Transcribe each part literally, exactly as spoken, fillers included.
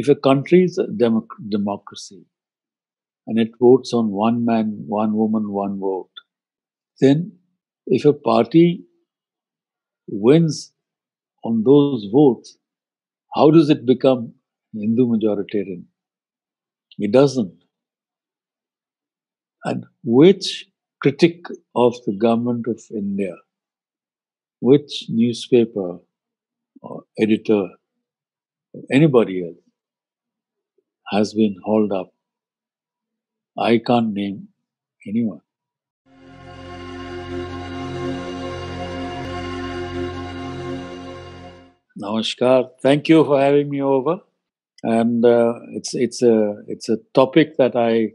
if a country is a democ- democracy and it votes on one man, one woman, one vote, then if a party wins on those votes, how does it become Hindu majoritarian? It doesn't. And which critic of the government of India, which newspaper or editor, or anybody else, has been hauled up? I can't name anyone. Namaskar. Thank you for having me over. And uh, it's it's a it's a topic that I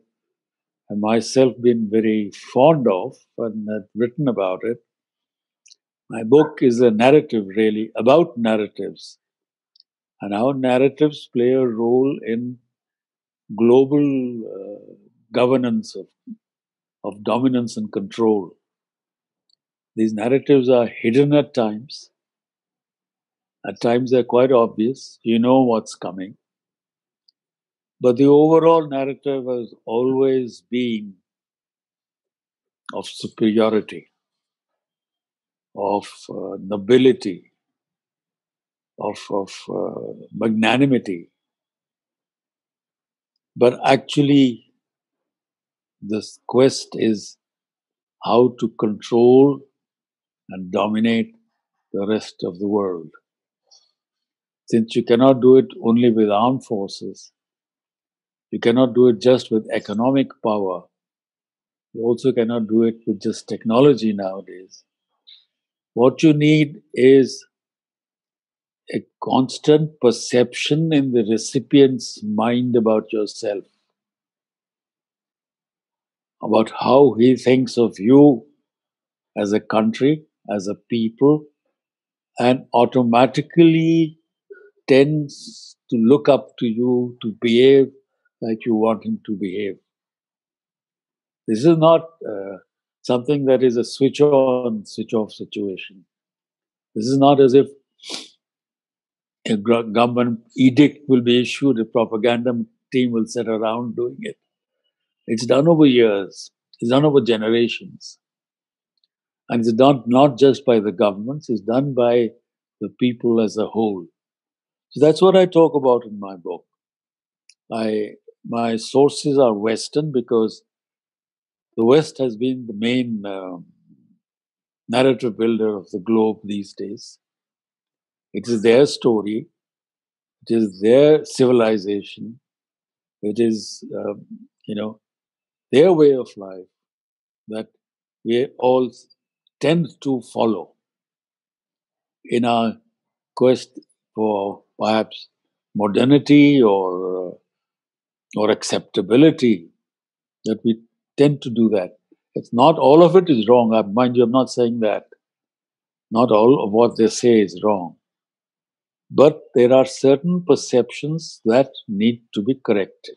have myself been very fond of and have written about it. My book is a narrative, really, about narratives and how narratives play a role in global uh, governance of of dominance and control. These narratives are hidden at times. At times they're quite obvious. You know what's coming. But the overall narrative has always been of superiority, of uh, nobility, of, of uh, magnanimity. But actually, this quest is how to control and dominate the rest of the world. Since you cannot do it only with armed forces, you cannot do it just with economic power. You also cannot do it with just technology nowadays. What you need is a constant perception in the recipient's mind about yourself, about how he thinks of you as a country, as a people, and automatically tends to look up to you, to behave like you want him to behave. This is not uh, something that is a switch-on, switch-off situation. This is not as if a government edict will be issued, a propaganda team will sit around doing it. It's done over years. It's done over generations. And it's done not just by the governments, it's done by the people as a whole. So that's what I talk about in my book. I, my sources are Western because the West has been the main um, narrative builder of the globe these days. It is their story. It is their civilization. It is, um, you know, their way of life that we all tend to follow in our quest for perhaps modernity or uh, or acceptability, that we tend to do that. It's not all of it is wrong. I, mind you, I'm not saying that. Not all of what they say is wrong. But there are certain perceptions that need to be corrected.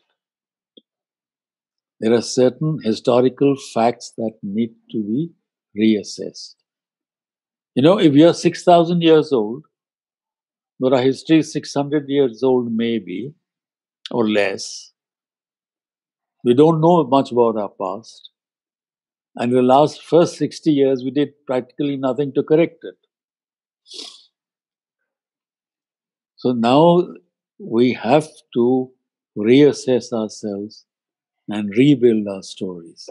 There are certain historical facts that need to be reassessed. You know, if you're six thousand years old, but our history is six hundred years old maybe, or less, we don't know much about our past. And in the last first sixty years, we did practically nothing to correct it. So now we have to reassess ourselves and rebuild our stories.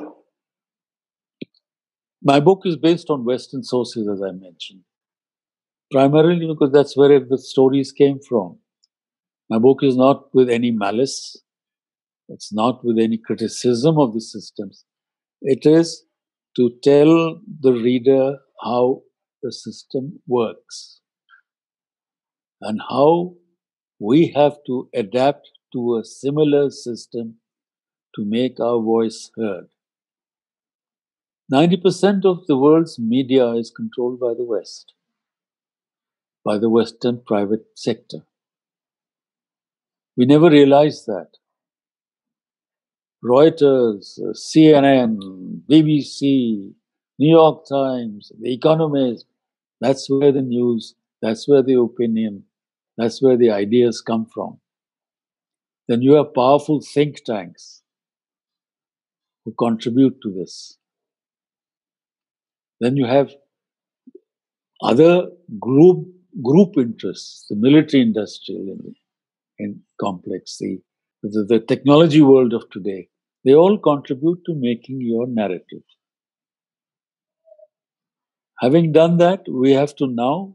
My book is based on Western sources, as I mentioned, primarily because that's where the stories came from. My book is not with any malice. It's not with any criticism of the systems. It is to tell the reader how the system works and how we have to adapt to a similar system to make our voice heard. ninety percent of the world's media is controlled by the West, by the Western private sector. We never realized that. Reuters, C N N, B B C, New York Times, The Economist, that's where the news, that's where the opinion, that's where the ideas come from. then you have powerful think tanks who contribute to this. Then you have other group group interests, the military industrial in complex, the, the, the technology world of today. They all contribute to making your narrative. Having done that, we have to now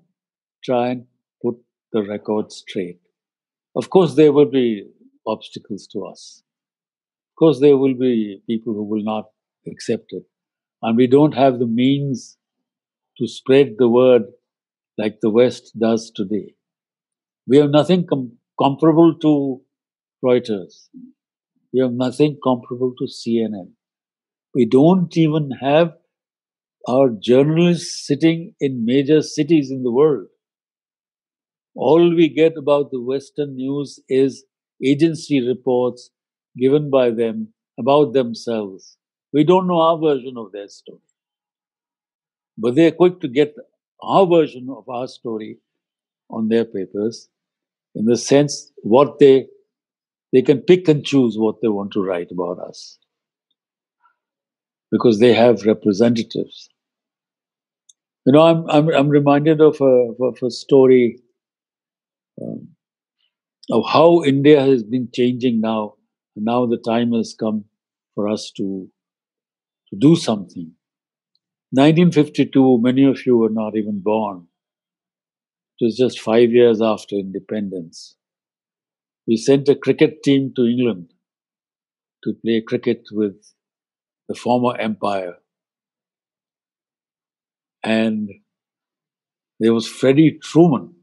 try and put the record straight. Of course, there will be obstacles to us. Of course, there will be people who will not accept it. And we don't have the means to spread the word like the West does today. We have nothing com- comparable to Reuters. We have nothing comparable to C N N. We don't even have our journalists sitting in major cities in the world. All we get about the Western news is agency reports given by them about themselves. We don't know our version of their story. But they are quick to get our version of our story on their papers, in the sense what they, they can pick and choose what they want to write about us, because they have representatives. You know, I'm I'm, I'm reminded of a, of a story um, of how India has been changing now. And now the time has come for us to, to do something. nineteen fifty-two, many of you were not even born. It was just five years after independence. We sent a cricket team to England to play cricket with the former empire. And there was Freddie Trueman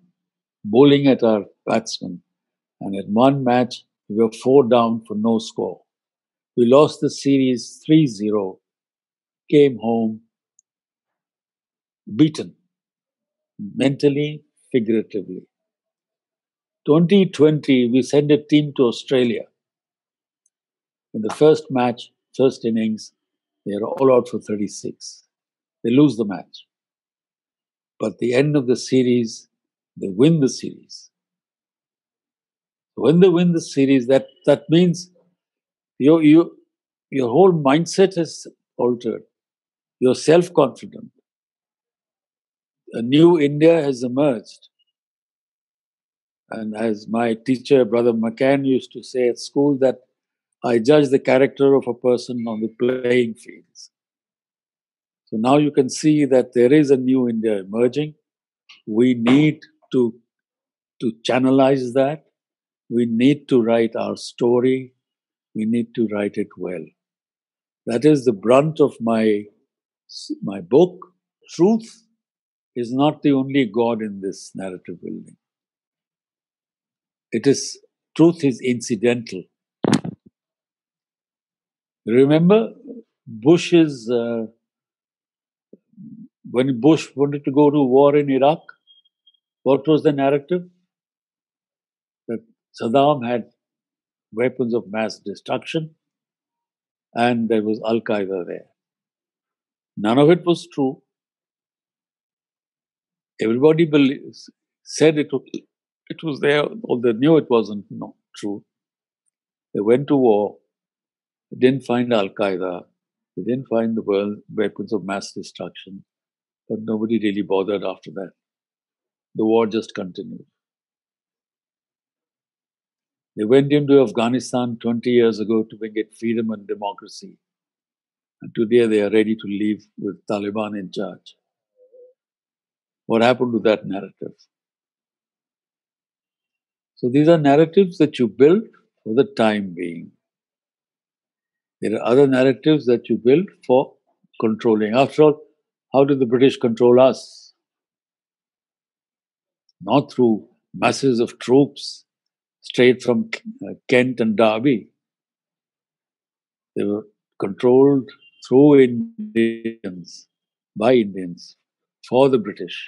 bowling at our batsmen. And at one match, we were four down for no score. We lost the series three zero, came home beaten, mentally, figuratively. twenty twenty, we sent a team to Australia. In the first match, first innings, they are all out for thirty-six. They lose the match. But at the end of the series, they win the series. When they win the series, that, that means your, your, your whole mindset is altered. You're self-confident. A new India has emerged. And as my teacher, Brother McCann, used to say at school, that I judge the character of a person on the playing fields. So now you can see that there is a new India emerging. We need to, to channelize that. We need to write our story. We need to write it well. That is the brunt of my, my book. Truth is not the only God in this narrative building. It is, truth is incidental. Remember Bush's, uh, when Bush wanted to go to war in Iraq, what was the narrative? That Saddam had weapons of mass destruction and there was Al Qaeda there. None of it was true. Everybody believes, said it, it was there, although they knew it wasn't not true. They went to war. They didn't find Al-Qaeda, they didn't find the world weapons of mass destruction, but nobody really bothered after that. The war just continued. They went into Afghanistan twenty years ago to bring it freedom and democracy. And today they are ready to leave with Taliban in charge. What happened to that narrative? So these are narratives that you build for the time being. There are other narratives that you build for controlling. After all, how did the British control us? Not through masses of troops straight from Kent and Derby. They were controlled through Indians, by Indians, for the British.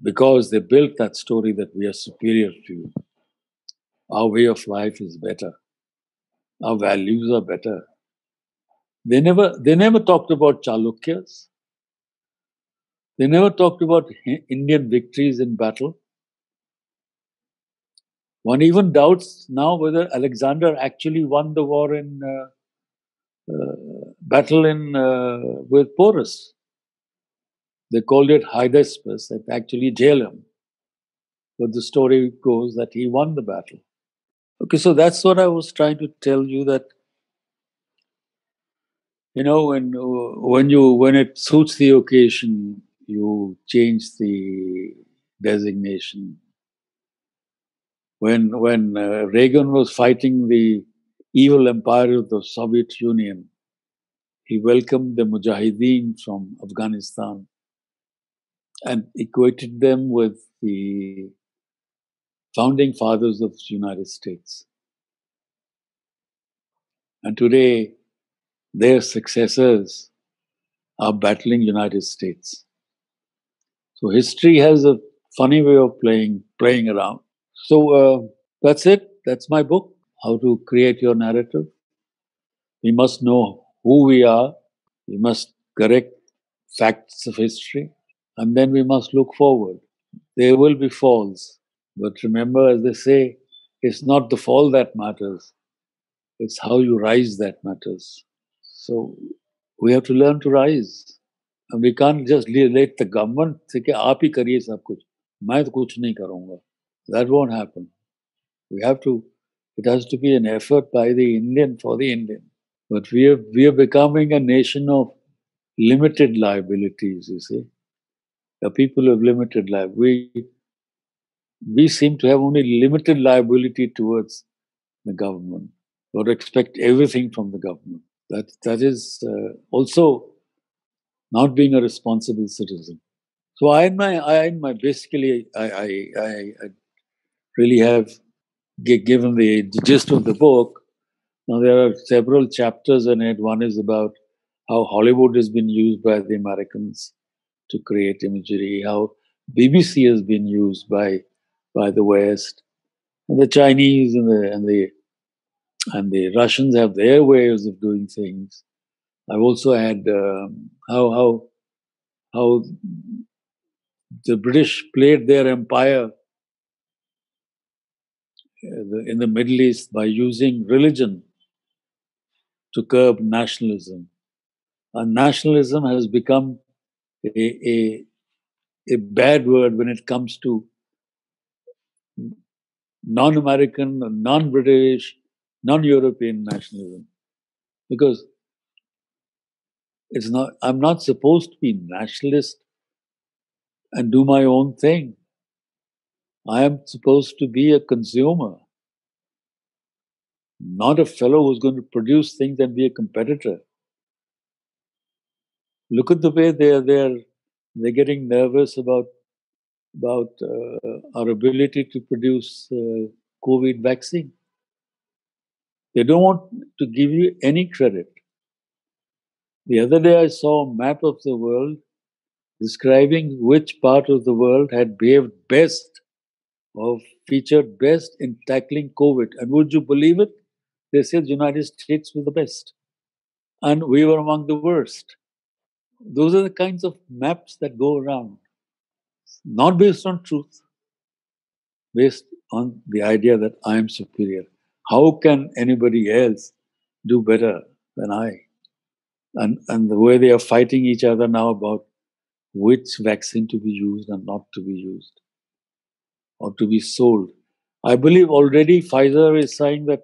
Because they built that story that we are superior to you. Our way of life is better. Our values are better. They never, they never talked about Chalukyas. They never talked about Indian victories in battle. One even doubts now whether Alexander actually won the war in uh, uh, battle in uh, with Porus. They called it Hydaspes, and actually Jhelum. But the story goes that he won the battle. Okay, so that's what I was trying to tell you, that you know, when when you when it suits the occasion, you change the designation. When when uh, Reagan was fighting the evil empire of the Soviet Union, he welcomed the Mujahideen from Afghanistan and equated them with the founding fathers of the United States. And today, their successors are battling the United States. So history has a funny way of playing, playing around. So uh, that's it. That's my book, How to Create Your Narrative. We must know who we are. We must correct facts of history. And then we must look forward. There will be falls. But remember, as they say, it's not the fall that matters. It's how you rise that matters. So we have to learn to rise. And we can't just let the government say, "Aap hi kariye sab kuch. Main to kuch nahi karunga." That won't happen. We have to, it has to be an effort by the Indian for the Indian. But we are, we are becoming a nation of limited liabilities, you see. A people of limited liability. We, we seem to have only limited liability towards the government, or expect everything from the government. That, that is uh, also not being a responsible citizen. So I and my, I and my basically, I, I, I, I really have given the, the gist of the book. Now, there are several chapters in it. One is about how Hollywood has been used by the Americans to create imagery, how B B C has been used by by the West, and the Chinese and the and the and the Russians have their ways of doing things. I've also had um, how how how the British played their empire in the Middle East by using religion to curb nationalism. And nationalism has become a, a, a bad word when it comes to non-American, non-British, non-European nationalism. Because it's not, I'm not supposed to be nationalist and do my own thing. I am supposed to be a consumer, not a fellow who's going to produce things and be a competitor. Look at the way they're they're they're getting nervous about about uh, our ability to produce uh, COVID vaccine. They don't want to give you any credit. The other day, I saw a map of the world describing which part of the world had behaved best or featured best in tackling COVID. And would you believe it? They said the United States were the best. And we were among the worst. Those are the kinds of maps that go around. Not based on truth. Based on the idea that I am superior. How can anybody else do better than I? And, and the way they are fighting each other now about which vaccine to be used and not to be used, or to be sold. I believe already Pfizer is saying that,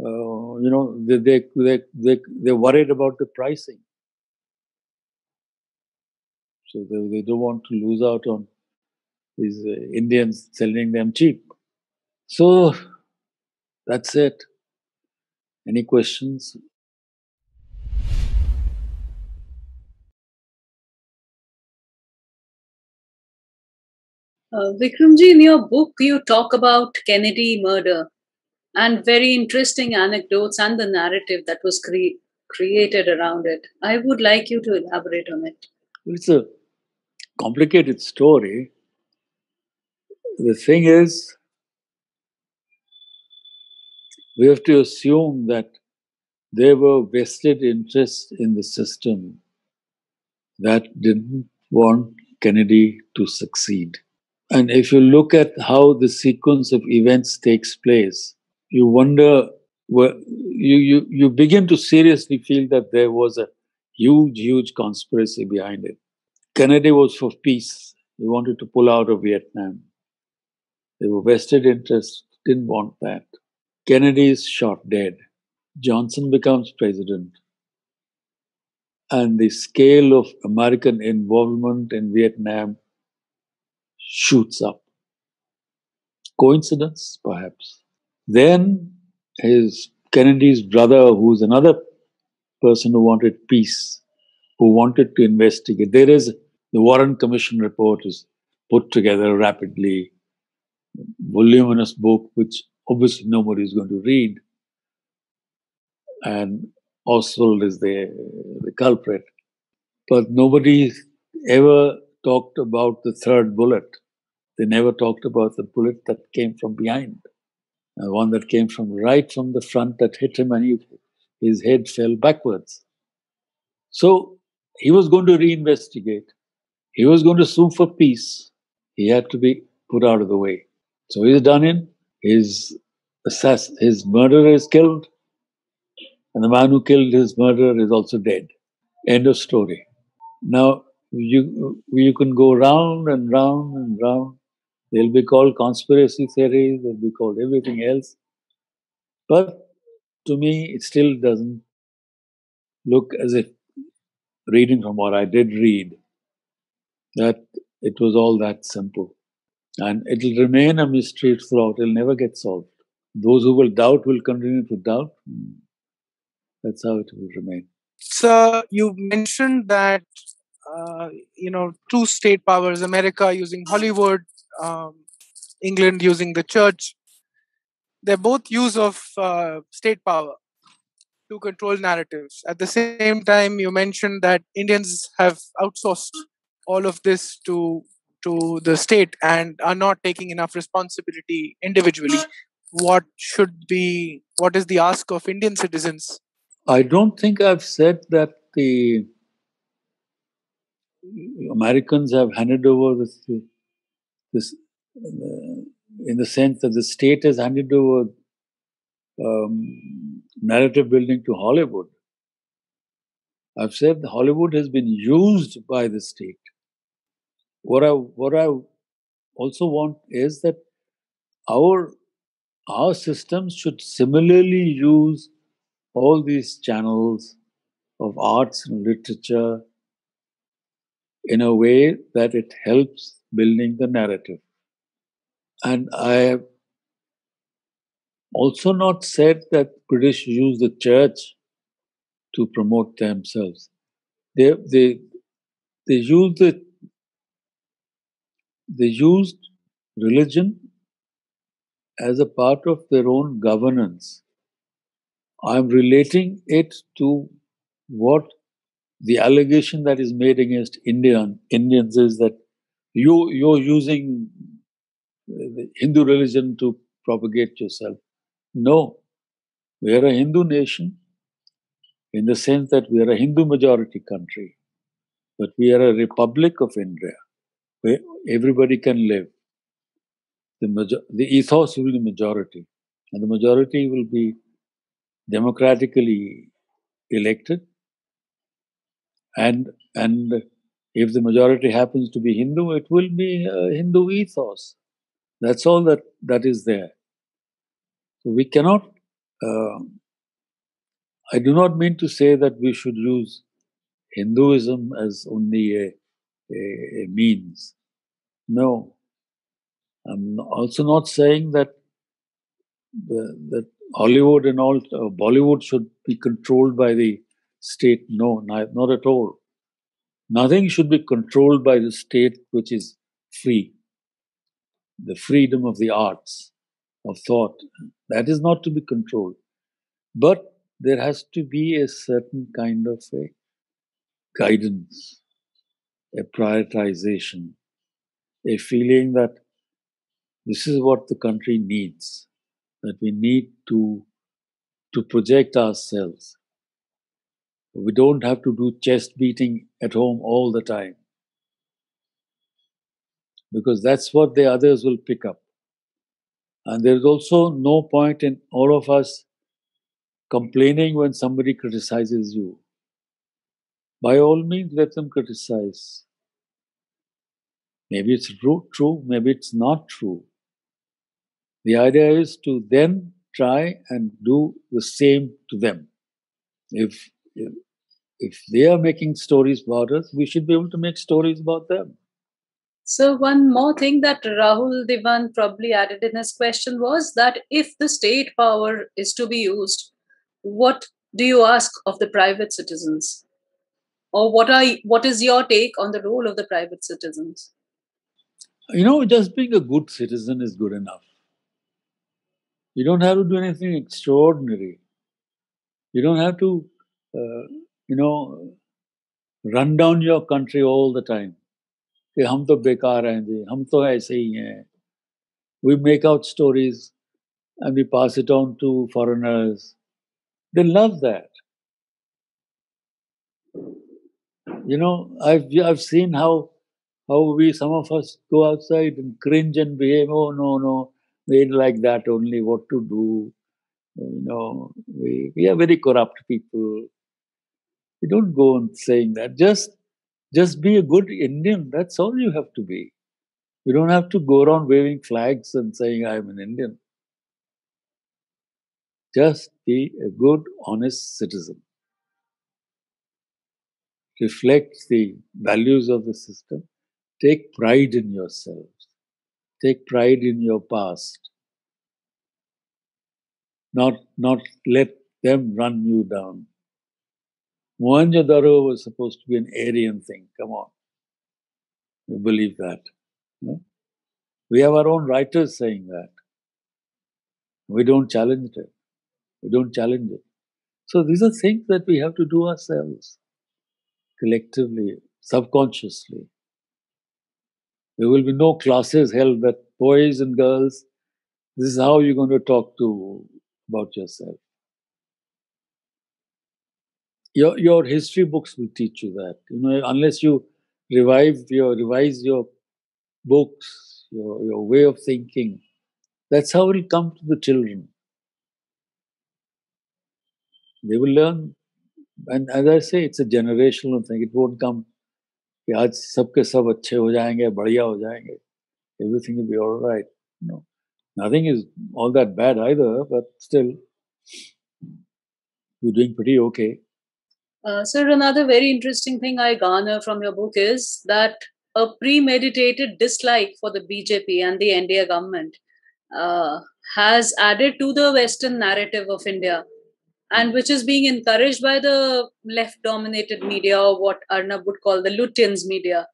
uh, you know, they, they, they, they, they're worried about the pricing. So they, they don't want to lose out on these uh, Indians selling them cheap. So that's it. Any questions? Uh, Vikramji, in your book, you talk about Kennedy murder and very interesting anecdotes and the narrative that was cre created around it. I would like you to elaborate on it. It's a complicated story. The thing is, we have to assume that there were vested interests in the system that didn't want Kennedy to succeed. And if you look at how the sequence of events takes place, you wonder, well, you, you, you begin to seriously feel that there was a huge, huge conspiracy behind it. Kennedy was for peace. He wanted to pull out of Vietnam. They were vested interests, didn't want that. Kennedy is shot dead. Johnson becomes president. And the scale of American involvement in Vietnam shoots up. Coincidence, perhaps. Then his Kennedy's brother, who's another person who wanted peace, who wanted to investigate. There is the Warren Commission report is put together rapidly, voluminous book, which obviously nobody is going to read. And Oswald is the, the culprit. But nobody ever talked about the third bullet. They never talked about the bullet that came from behind. The one that came from right from the front that hit him and he, his head fell backwards. So he was going to reinvestigate. He was going to sue for peace. He had to be put out of the way. So he's done in. His, assass his murderer is killed. And the man who killed his murderer is also dead. End of story. Now, you, you can go round and round and round. They'll be called conspiracy theories. They'll be called everything else. But to me, it still doesn't look as if, reading from what I did read, that it was all that simple. And it'll remain a mystery throughout. It'll never get solved. Those who will doubt will continue to doubt. That's how it will remain. Sir, you mentioned that, uh, you know, two state powers, America using Hollywood, um, England using the church, they're both use of uh, state power to control narratives. At the same time, you mentioned that Indians have outsourced all of this to, to the state and are not taking enough responsibility individually. What should be, what is the ask of Indian citizens? I don't think I've said that the Americans have handed over this, this uh, in the sense that the state has handed over um, narrative building to Hollywood. I've said Hollywood has been used by the state. What I, what I also want is that our, our systems should similarly use all these channels of arts and literature in a way that it helps building the narrative. And I have also not said that British use the church to promote themselves. They, they, they, used, the, they used religion as a part of their own governance. I'm relating it to what the allegation that is made against Indian, Indians is that you, you're using the Hindu religion to propagate yourself. No, we are a Hindu nation in the sense that we are a Hindu majority country, but we are a republic of India where everybody can live. The, major the ethos will be the majority and the majority will be democratically elected, and and if the majority happens to be Hindu, it will be a Hindu ethos. That's all that that is there. So we cannot. Uh, I do not mean to say that we should use Hinduism as only a, a, a means. No, I'm also not saying that the, that. Hollywood and all, uh, Bollywood should be controlled by the state. No, not at all. Nothing should be controlled by the state which is free. The freedom of the arts, of thought, that is not to be controlled. But there has to be a certain kind of a guidance, a prioritization, a feeling that this is what the country needs. That we need to, to project ourselves. We don't have to do chest beating at home all the time. because that's what the others will pick up. And there is also no point in all of us complaining when somebody criticizes you. By all means, let them criticize. Maybe it's true, true, maybe it's not true. The idea is to then try and do the same to them. If, if, if they are making stories about us, we should be able to make stories about them. So one more thing that Rahul Devan probably added in his question was that if the state power is to be used, what do you ask of the private citizens? Or what are what is your take on the role of the private citizens? You know, just being a good citizen is good enough. You don't have to do anything extraordinary. You don't have to, uh, you know, run down your country all the time. Hum to bekar hain ji, hum to aise hi hain. We make out stories and we pass it on to foreigners. They love that. You know, I've, I've seen how, how we, some of us go outside and cringe and behave, oh no, no, they're like that only, what to do. You know, we, we are very corrupt people. We don't go on saying that. Just Just be a good Indian, that's all you have to be. You don't have to go around waving flags and saying, I'm an Indian. Just be a good, honest citizen. Reflect the values of the system. Take pride in yourself. Take pride in your past. Not, not let them run you down. Mohenjo-daro was supposed to be an Aryan thing. Come on. We believe that. No? We have our own writers saying that. We don't challenge it. We don't challenge it. So these are things that we have to do ourselves. Collectively, subconsciously. There will be no classes held that boys and girls, this is how you're going to talk to about yourself. Your, your history books will teach you that, you know, unless you revive your, revise your books, your, your way of thinking. That's how it will come to the children. They will learn. And as I say, it's a generational thing. It won't come, aaj sabke sab acche ho jayenge, badhiya ho jayenge. Everything will be all right. No, nothing is all that bad either, but still, you're doing pretty okay. Uh, sir, another very interesting thing I garner from your book is that a premeditated dislike for the B J P and the N D A government uh, has added to the Western narrative of India, and which is being encouraged by the left-dominated media, or what Arnab would call the Lutyens media.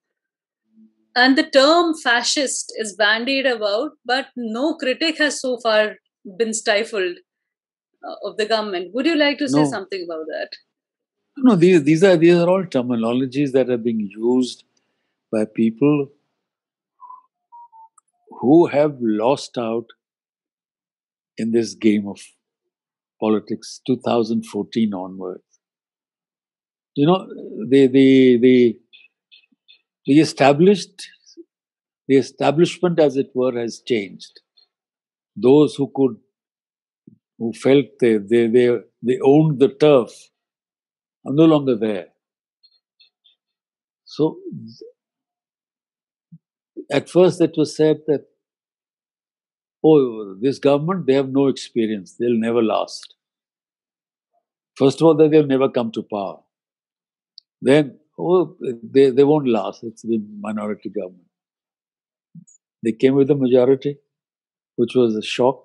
And the term fascist is bandied about, but no critic has so far been stifled uh, of the government. Would you like to say no. something about that? No, these, these are these are all terminologies that are being used by people who have lost out in this game of politics two thousand fourteen onwards. You know, the the the the established the establishment, as it were, has changed. Those who could who felt they they they, they owned the turf are no longer there. So, at first it was said that, oh, this government, they have no experience, they'll never last. First of all, that they'll never come to power. Then, oh, they, they won't last, it's the minority government. They came with a majority, which was a shock.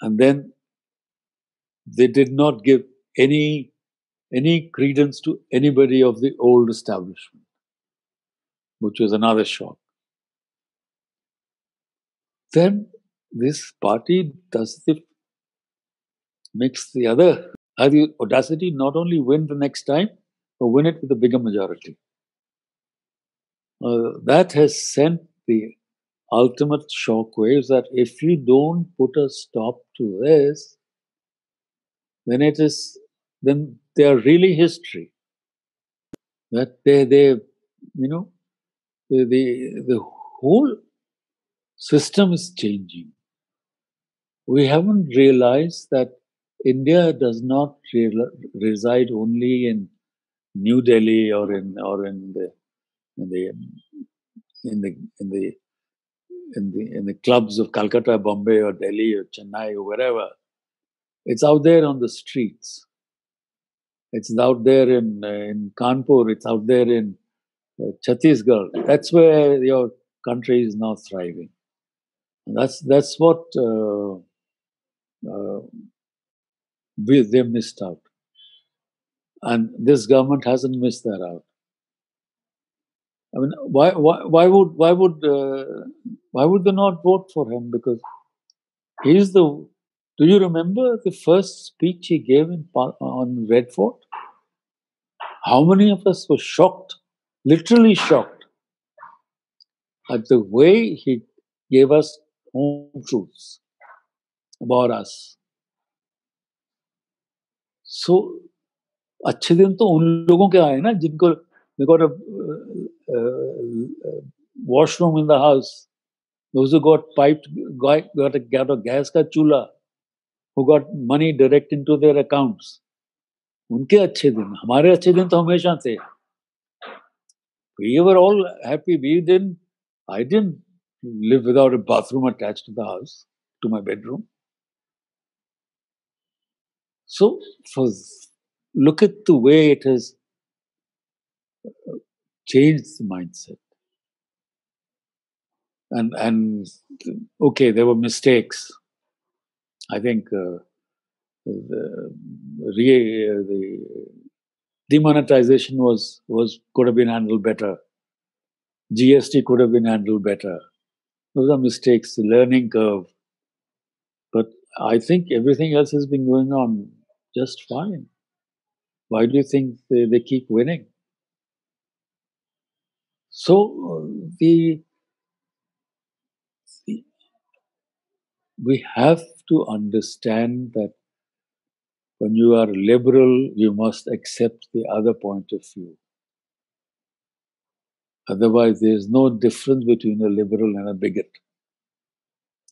And then, they did not give any any credence to anybody of the old establishment, which was another shock. Then this party does the, makes the other, has the audacity not only win the next time, but win it with a bigger majority. Uh, that has sent the ultimate shock waves that if you don't put a stop to this, then it is, then they are really history. That they, they, you know, the, the, the whole system is changing. We haven't realized that India does not re reside only in New Delhi or in or in the in the in the in the in the, in the clubs of Calcutta, Bombay, or Delhi, or Chennai, or wherever. It's out there on the streets. It's out there in uh, in Kanpur. It's out there in uh, Chhattisgarh. That's where your country is now thriving. And that's that's what uh, uh, we, they missed out. And this government hasn't missed that out. I mean, why why why would why would uh, why would they not vote for him? Because he's the. Do you remember the first speech he gave in on Red Fort? How many of us were shocked, literally shocked, at the way he gave us home truths about us? So. अच्छे दिन तो उन लोगों के आए ना जिनको they got a uh, uh, washroom in the house, those who got piped, got, got, a, got a gas का चूल्हा, who got money direct into their accounts. उनके अच्छे दिन, हमारे अच्छे दिन तो हमेशा थे. We were all happy. We didn't, I didn't live without a bathroom attached to the house, to my bedroom. So for look at the way it has changed the mindset. And, and okay, there were mistakes. I think uh, the, re the demonetization was, was, could have been handled better. G S T could have been handled better. Those are mistakes, the learning curve. But I think everything else has been going on just fine. Why do you think they, they keep winning? So the, the we have to understand that when you are liberal, you must accept the other point of view. Otherwise, there is no difference between a liberal and a bigot.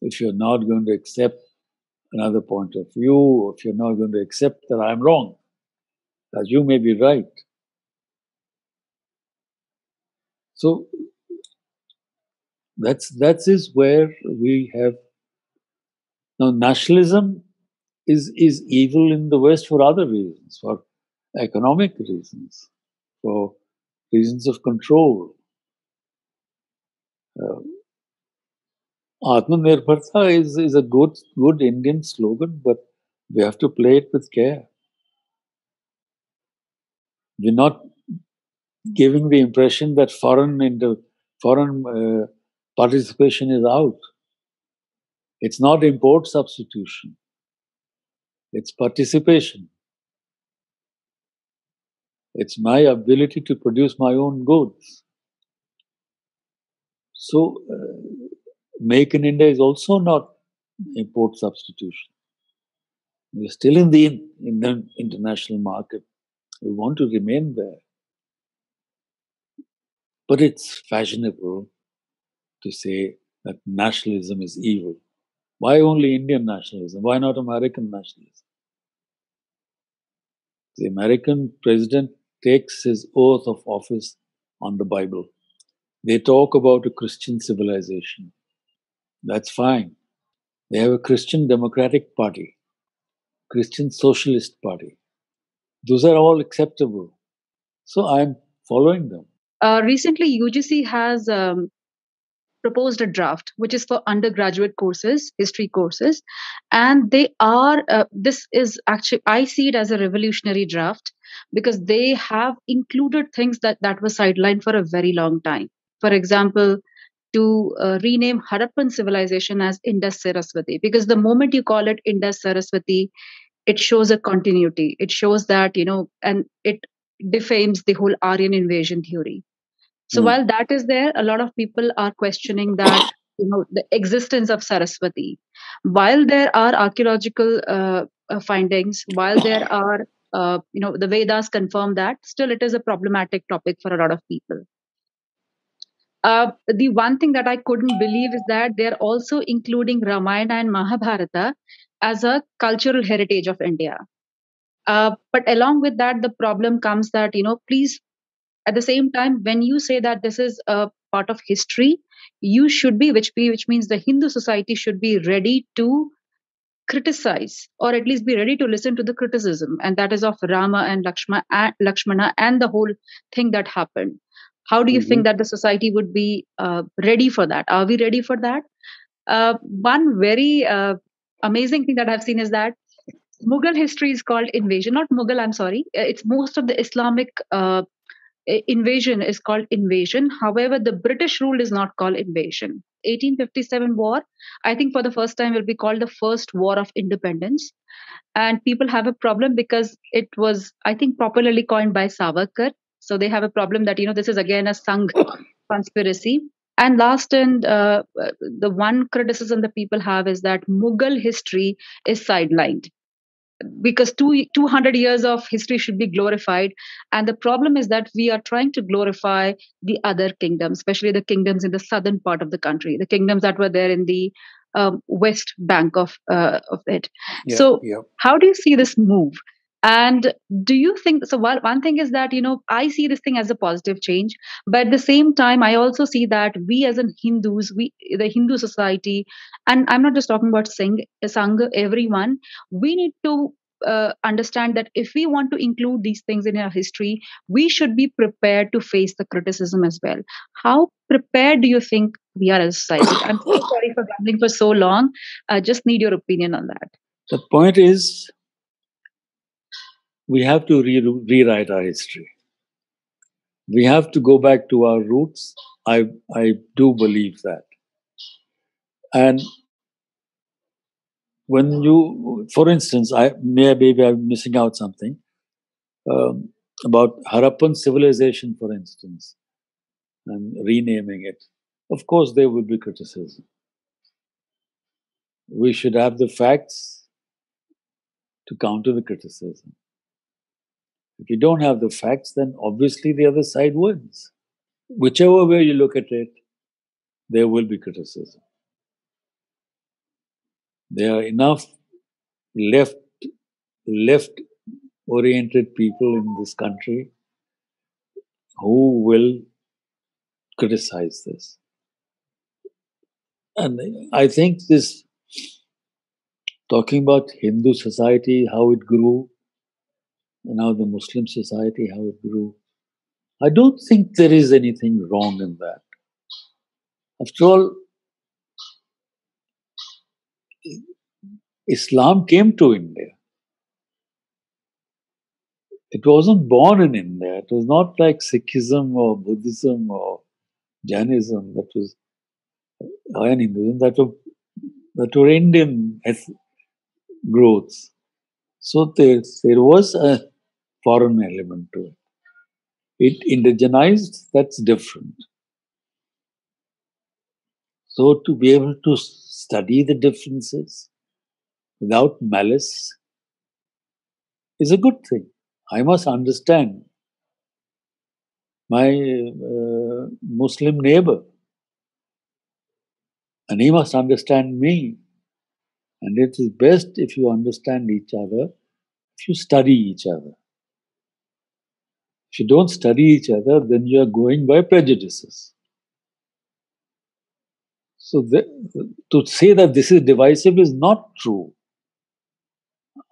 If you're not going to accept another point of view, if you're not going to accept that I'm wrong, that you may be right. So that's that is where we have now. Nationalism is is evil in the West for other reasons, for economic reasons, for reasons of control. Uh, Atmanirbharta is is a good good Indian slogan, but we have to play it with care. We're not giving the impression that foreign into foreign uh, participation is out. It's not import substitution. It's participation. It's my ability to produce my own goods. So, uh, Make in India is also not import substitution. We're still in the, in the international market. We want to remain there. But it's fashionable to say that nationalism is evil. Why only Indian nationalism? Why not American nationalism? The American president takes his oath of office on the Bible. They talk about a Christian civilization. That's fine. They have a Christian Democratic Party, Christian Socialist Party. Those are all acceptable. So I'm following them. Uh, recently, U G C has um, proposed a draft, which is for undergraduate courses, history courses. And they are, uh, this is actually, I see it as a revolutionary draft because they have included things that, that were sidelined for a very long time. For example, to uh, rename Harappan civilization as Indus Saraswati, because the moment you call it Indus Saraswati, it shows a continuity. It shows that, you know, and it defames the whole Aryan invasion theory. So mm. while that is there, a lot of people are questioning that, you know, the existence of Saraswati. While there are archaeological uh, uh, findings, while there are, uh, you know, the Vedas confirm that, still it is a problematic topic for a lot of people. Uh, the one thing that I couldn't believe is that they're also including Ramayana and Mahabharata as a cultural heritage of India. Uh, but along with that, the problem comes that, you know, please, at the same time, when you say that this is a part of history, you should be, which, be, which means the Hindu society should be ready to criticize, or at least be ready to listen to the criticism. And that is of Rama and Lakshma, uh, Lakshmana and the whole thing that happened. How do you mm-hmm. think that the society would be uh, ready for that? Are we ready for that? Uh, one very uh, amazing thing that I've seen is that Mughal history is called invasion. Not Mughal, I'm sorry. It's most of the Islamic uh, invasion is called invasion. However, the British rule is not called invasion. eighteen fifty-seven war, I think for the first time, will be called the First War of Independence. And people have a problem because it was, I think, popularly coined by Savarkar. So they have a problem that, you know, this is again a Sangh conspiracy. And last, and uh, the one criticism that people have is that Mughal history is sidelined because two, two hundred years of history should be glorified. And the problem is that we are trying to glorify the other kingdoms, especially the kingdoms in the southern part of the country, the kingdoms that were there in the um, west bank of, uh, of it. Yeah, so yeah. How do you see this move? And do you think, so while one thing is that, you know, I see this thing as a positive change, but at the same time, I also see that we as in Hindus, we, the Hindu society, and I'm not just talking about Singh, Sangh, everyone, we need to uh, understand that if we want to include these things in our history, we should be prepared to face the criticism as well. How prepared do you think we are as a society? I'm so sorry for rambling for so long. I just need your opinion on that. The point is, we have to re rewrite our history. We have to go back to our roots. I, I do believe that. And when you, for instance, I may maybe I'm missing out something um, about Harappan civilization, for instance, and renaming it. Of course, there would be criticism. We should have the facts to counter the criticism. If you don't have the facts, then obviously the other side wins. Whichever way you look at it, there will be criticism. There are enough left, left-oriented people in this country who will criticize this. And I think this, talking about Hindu society, how it grew, and now the Muslim society, how it grew. I don't think there is anything wrong in that. After all, Islam came to India. It wasn't born in India. It was not like Sikhism or Buddhism or Jainism that was Aryan Hinduism, that were, that were Indian growths. So there, there was a foreign element to it. It indigenized, that's different. So to be able to study the differences without malice is a good thing. I must understand my uh, Muslim neighbor, and he must understand me. And it is best if you understand each other, if you study each other. If you don't study each other, then you are going by prejudices. So the, to say that this is divisive is not true.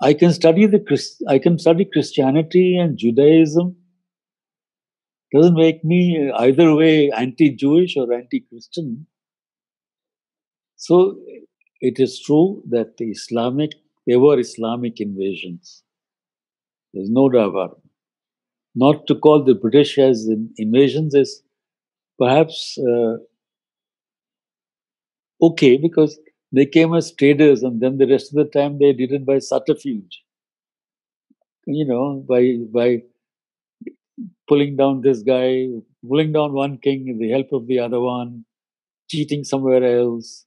I can study the Christ, I can study Christianity and Judaism. Doesn't make me either way anti-Jewish or anti-Christian. So it is true that the Islamic, there were Islamic invasions. There's no doubt about it. Not to call the British as invasions is perhaps uh, okay, because they came as traders and then the rest of the time they did it by subterfuge. You know, by, by pulling down this guy, pulling down one king with the help of the other one, cheating somewhere else.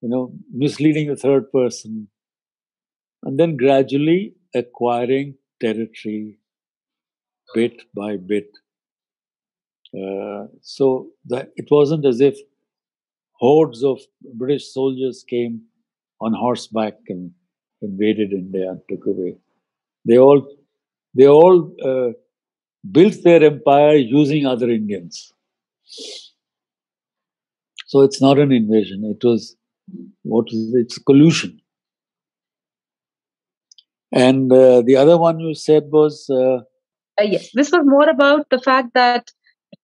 You know, misleading the third person, and then gradually acquiring territory bit by bit. Uh, so that it wasn't as if hordes of British soldiers came on horseback and invaded India and took away. They all, they all uh, built their empire using other Indians. So it's not an invasion. It was, what is it? It's collusion. And uh, the other one you said was... Uh, uh, yes, this was more about the fact that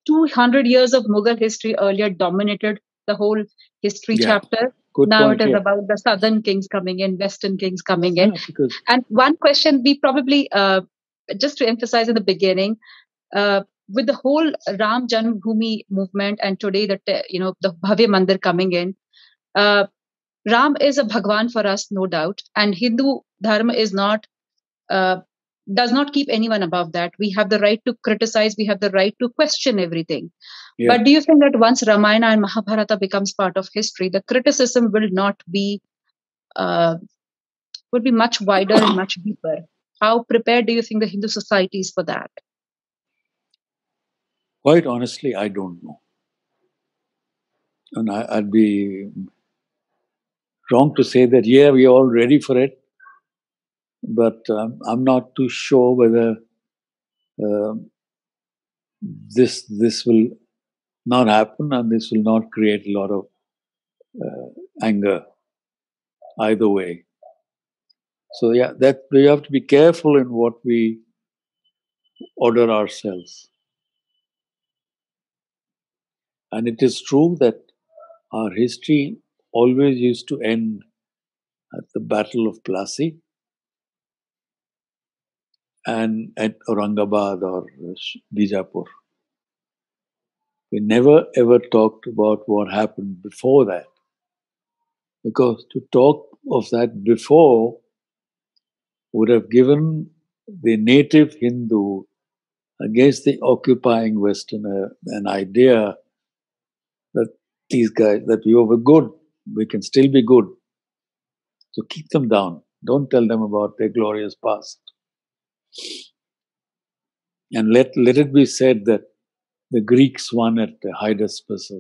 two hundred years of Mughal history earlier dominated the whole history yeah. chapter. Good now point, it is yeah. about the southern kings coming in, western kings coming in. Yeah, and one question we probably, uh, just to emphasize in the beginning, uh, with the whole Ram Janmabhoomi movement and today the you know the Bhavya Mandir coming in, uh, Ram is a Bhagwan for us, no doubt, and Hindu Dharma is not uh, does not keep anyone above that. We have the right to criticize, we have the right to question everything. Yeah. But do you think that once Ramayana and Mahabharata becomes part of history, the criticism will not be uh, would be much wider and much deeper? How prepared do you think the Hindu society is for that? Quite honestly, I don't know. And I, I'd be wrong to say that, yeah, we're all ready for it. But um, I'm not too sure whether uh, this, this will not happen and this will not create a lot of uh, anger either way. So yeah, that we have to be careful in what we order ourselves. And it is true that our history always used to end at the Battle of Plassey and at Aurangabad or Bijapur. We never ever talked about what happened before that, because to talk of that before would have given the native Hindu against the occupying Westerner an idea that these guys, that we were good, we can still be good. So keep them down. Don't tell them about their glorious past. And let, let it be said that the Greeks won at Hydaspes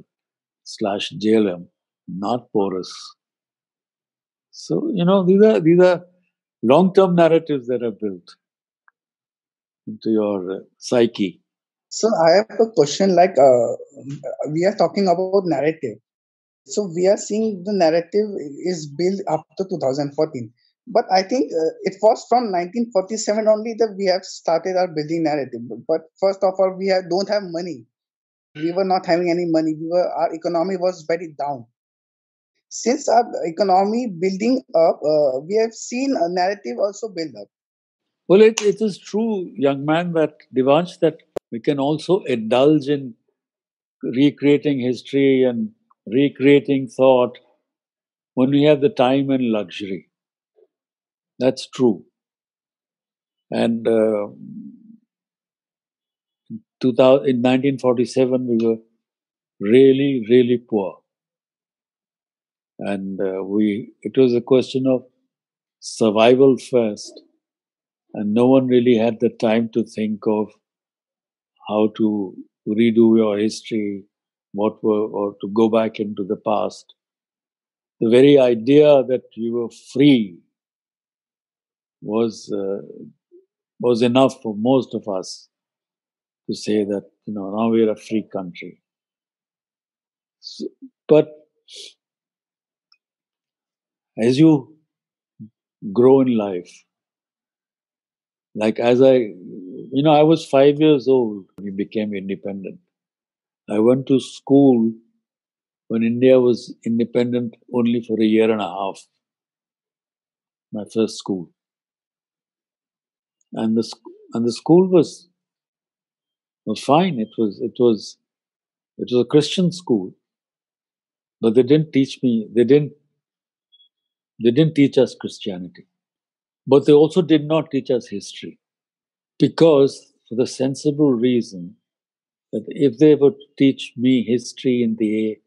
slash Jhelum, not Porus. So, you know, these are, these are long-term narratives that are built into your uh, psyche. So I have a question, like uh, we are talking about narrative. So we are seeing the narrative is built up to two thousand fourteen. But I think uh, it was from nineteen forty-seven only that we have started our building narrative. But first of all, we have, don't have money. We were not having any money. We were, our economy was very down. Since our economy building up, uh, we have seen a narrative also build up. Well, it, it is true, young man, that Devansh, that we can also indulge in recreating history and recreating thought when we have the time and luxury. That's true. And uh, in nineteen forty-seven, we were really, really poor. And uh, we it was a question of survival first. And no one really had the time to think of how to redo your history, what were, or to go back into the past. The very idea that you were free was uh, was enough for most of us to say that, you know, now we're a free country. So, but as you grow in life, like as I, you know, I was five years old when we became independent. I went to school when India was independent only for a year and a half, my first school. And the, and the school was, was fine. It was, it was, it was a Christian school, but they didn't teach me, they didn't, they didn't teach us Christianity, but they also did not teach us history, because for the sensible reason that if they were to teach me history in the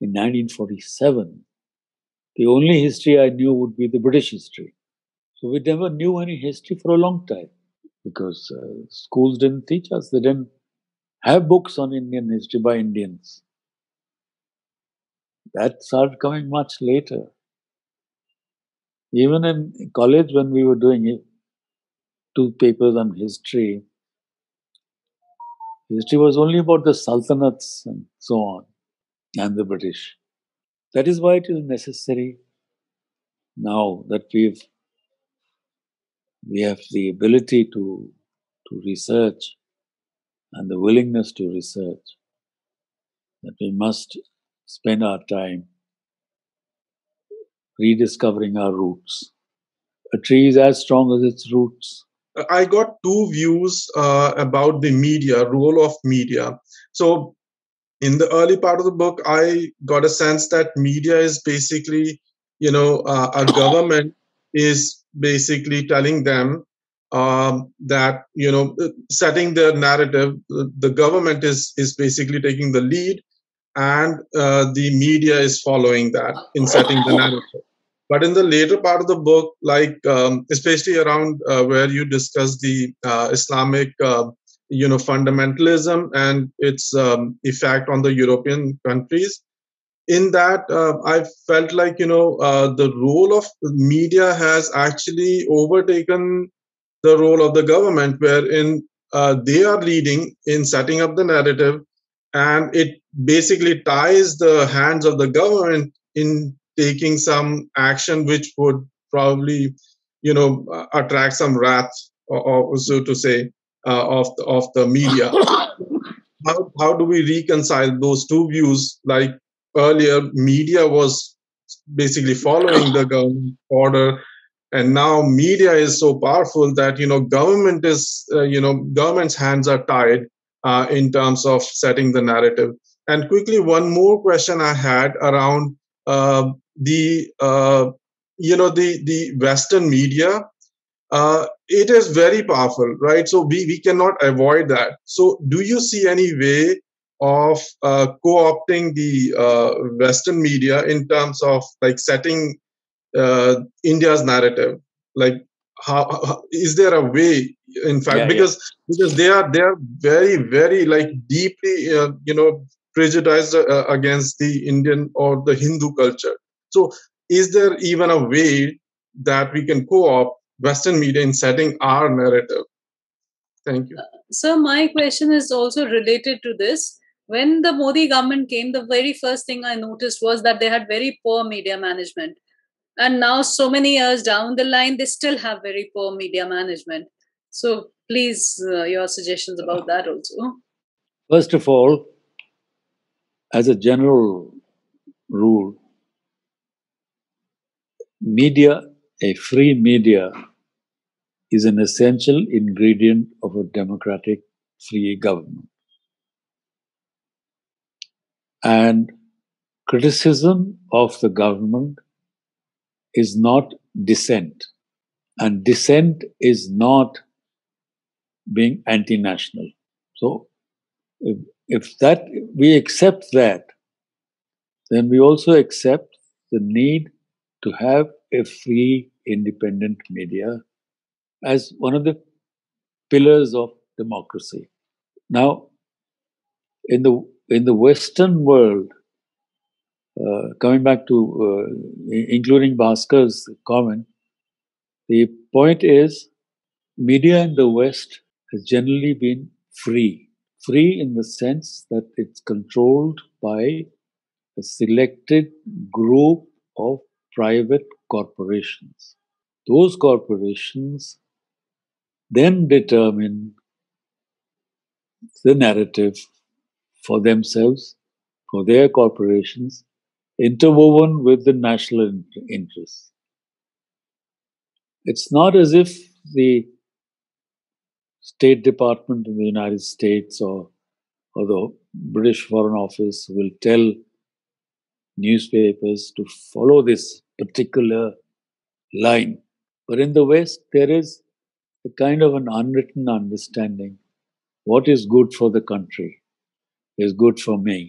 in nineteen forty-seven, the only history I knew would be the British history. So we never knew any history for a long time because uh, schools didn't teach us. They didn't have books on Indian history by Indians. That started coming much later. Even in college, when we were doing it, two papers on history, history was only about the Sultanates and so on, and the British. That is why it is necessary now that we've, we have the ability to, to research and the willingness to research, that we must spend our time rediscovering our roots. A tree is as strong as its roots. I got two views uh, about the media, role of media. So in the early part of the book, I got a sense that media is basically, you know, uh, our government is basically telling them um, that, you know, setting their narrative. The government is, is basically taking the lead, and uh, the media is following that in setting the narrative. But in the later part of the book, like um, especially around uh, where you discuss the uh, Islamic, uh, you know, fundamentalism and its um, effect on the European countries, in that uh, I felt like, you know, uh, the role of media has actually overtaken the role of the government, wherein uh, they are leading in setting up the narrative, and it basically ties the hands of the government in taking some action which would probably, you know, attract some wrath, or, or so to say, uh, of the, of the media. How how do we reconcile those two views? Like earlier, media was basically following the government order, and now media is so powerful that, you know, government is uh, you know government's hands are tied uh, in terms of setting the narrative. And quickly, one more question I had around Uh, the uh, you know the the Western media. Uh, it is very powerful, right? So we we cannot avoid that. So do you see any way of uh, co-opting the uh, Western media in terms of like setting uh, India's narrative? Like how, how is there a way? In fact, yeah, because yeah. because they are they are very very like deeply uh, you know. prejudiced uh, against the Indian or the Hindu culture. So is there even a way that we can co-opt Western media in setting our narrative? Thank you. Uh, sir, my question is also related to this. When the Modi government came, the very first thing I noticed was that they had very poor media management. And now so many years down the line, they still have very poor media management. So please, uh, your suggestions about that also. First of all, as a general rule, media, a free media, is an essential ingredient of a democratic free government. And criticism of the government is not dissent. And dissent is not being anti-national. So, if If that we accept that, then we also accept the need to have a free, independent media as one of the pillars of democracy. Now, in the in the Western world, uh, coming back to uh, including Bhaskar's comment, the point is, media in the West has generally been free. Free in the sense that it's controlled by a selected group of private corporations. Those corporations then determine the narrative for themselves, for their corporations, interwoven with the national interests. It's not as if the State Department in the United States or, or the British Foreign Office will tell newspapers to follow this particular line. But in the West, there is a kind of an unwritten understanding. What is good for the country is good for me,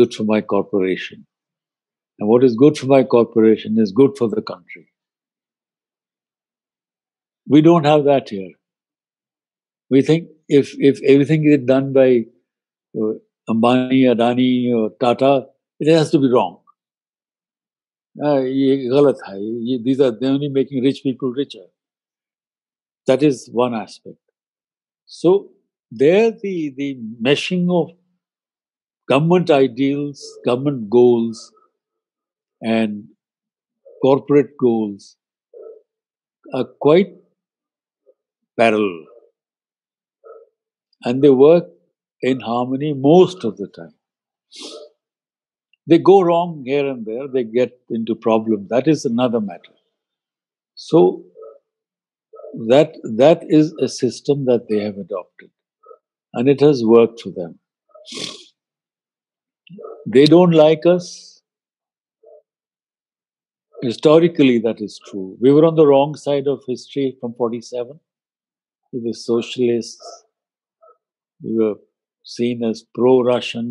good for my corporation. And what is good for my corporation is good for the country. We don't have that here. We think if, if everything is done by Ambani, Adani, Tata, it has to be wrong, ये गलत है, ये these are they only making rich people richer, that is one aspect. So there the the mashing of government ideals, government goals and corporate goals are quite parallel, and they work in harmony most of the time. They go wrong here and there, they get into problems, that is another matter. So that that is a system that they have adopted, and it has worked for them. They don't like us. Historically, that is true. We were on the wrong side of history from forty-seven. We were socialists. We were seen as pro-Russian,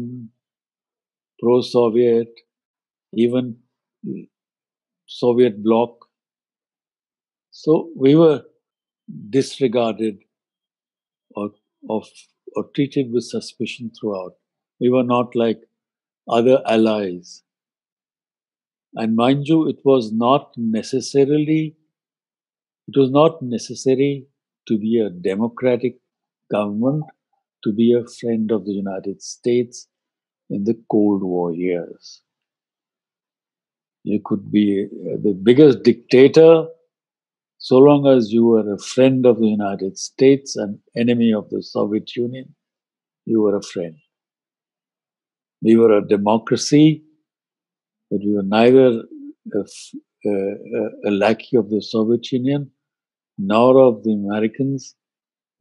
pro-Soviet, even Soviet bloc. So we were disregarded or, of, or treated with suspicion throughout. We were not like other allies, and mind you, it was not necessarily it was not necessary to be a democratic government to be a friend of the United States in the Cold War years. You could be the biggest dictator so long as you were a friend of the United States and enemy of the Soviet Union, you were a friend. We were a democracy, but we were neither a, a, a lackey of the Soviet Union nor of the Americans,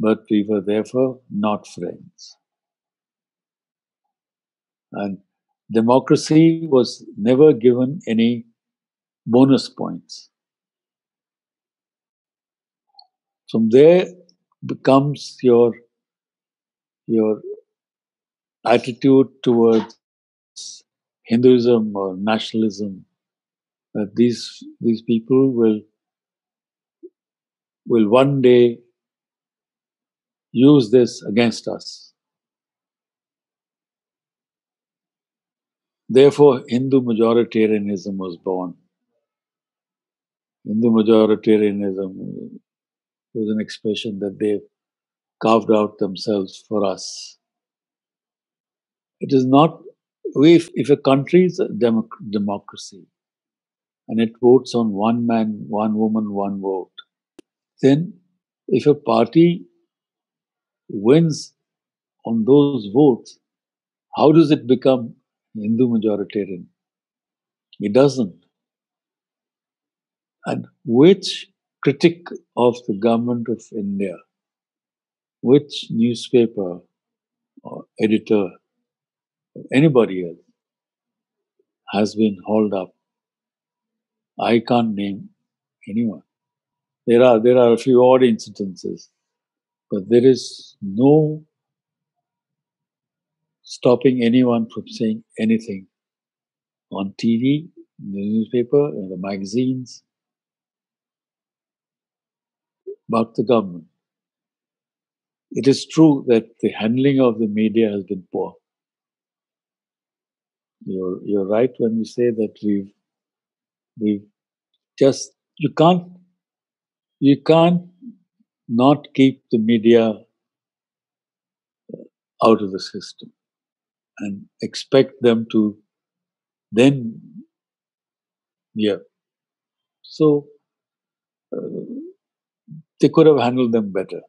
but we were therefore not friends. And democracy was never given any bonus points. From there becomes your, your attitude towards Hinduism or nationalism, that these these people will will one day use this against us. Therefore, Hindu majoritarianism was born. Hindu majoritarianism was an expression that they carved out themselves for us. It is not, if, if a country is a democ democracy and it votes on one man, one woman, one vote, then if a party wins on those votes, how does it become Hindu majoritarian? It doesn't. And which critic of the government of India, which newspaper or editor, anybody else has been hauled up? I can't name anyone. There are there are a few odd incidences, but there is no stopping anyone from saying anything on T V, in the newspaper, in the magazines about the government. It is true that the handling of the media has been poor. You're, you're right when you say that we've, we've just, you can't, you can't not keep the media out of the system and expect them to then, yeah. So, uh, they could have handled them better.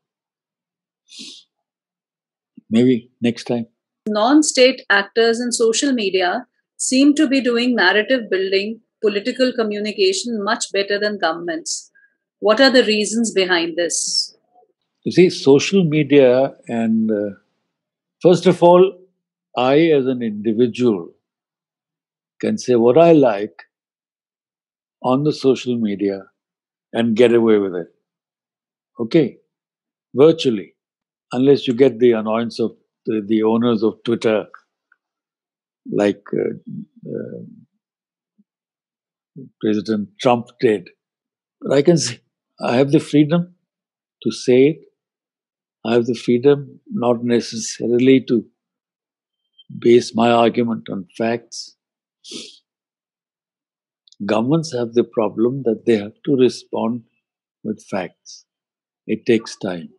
Maybe next time. Non-state actors in social media seem to be doing narrative building, political communication much better than governments. What are the reasons behind this? You see, social media and uh, first of all, I as an individual can say what I like on the social media and get away with it. Okay, virtually, unless you get the annoyance of The, the owners of Twitter, like uh, uh, President Trump did. But I can say, I have the freedom to say it. I have the freedom not necessarily to base my argument on facts. Governments have the problem that they have to respond with facts. It takes time.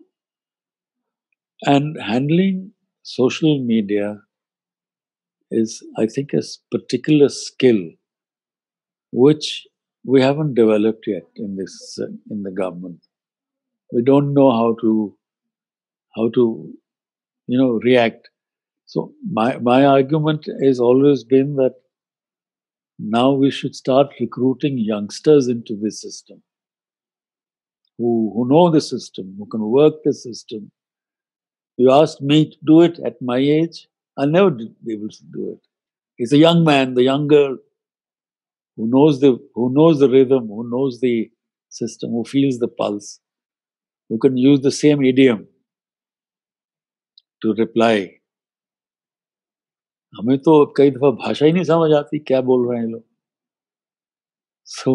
And handling social media is, I think, a particular skill which we haven't developed yet in this uh, in the government. We don't know how to how to you know react. So my my argument has always been that now we should start recruiting youngsters into this system, who who know the system, who can work the system. You asked me to do it at my age, I'll never be able to do it. It's a young man, the young girl, who knows the who knows the rhythm, who knows the system, who feels the pulse, who can use the same idiom to reply. हमें तो कई दफा भाषा ही नहीं समझ आती क्या बोल रहे हैं लोग. So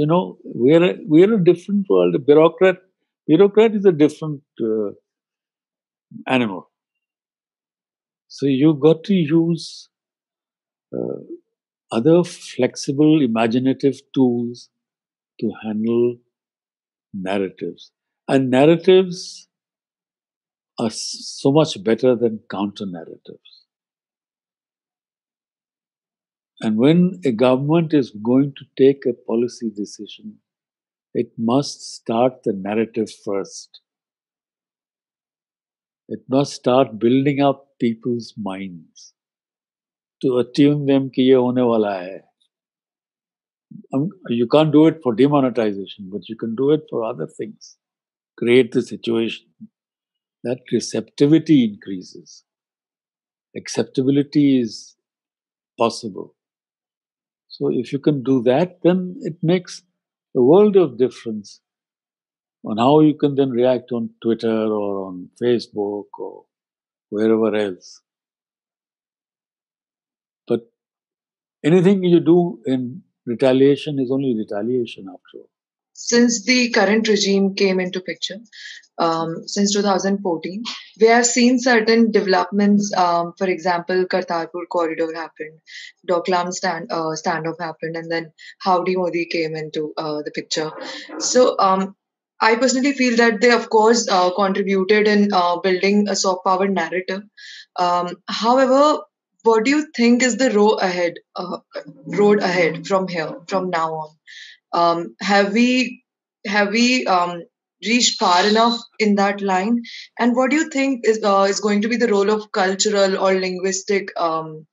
you know we are we are a different world. A bureaucrat bureaucrat is a different uh, animal. So you got to use uh, other flexible, imaginative tools to handle narratives, and narratives are so much better than counter narratives. And when a government is going to take a policy decision, it must start the narrative first. It must start building up people's minds to attune them कि ये होने वाला है. You can't do it for demonetization, but you can do it for other things. Create the situation. That receptivity increases. Acceptability is possible. So if you can do that, then it makes a world of difference on how you can then react on Twitter or on Facebook or wherever else. But anything you do in retaliation is only retaliation after all. Since the current regime came into picture, um, since twenty fourteen, we have seen certain developments. Um, for example, Kartarpur corridor happened, Doklam stand uh, standoff happened, and then Howdy Modi came into uh, the picture. So, um, I personally feel that they, of course, uh, contributed in uh, building a soft power narrative. Um, however, what do you think is the road ahead? Uh, road ahead from here, from now on. Um, have we have we um, reached far enough in that line? And what do you think is uh, is going to be the role of cultural or linguistic um,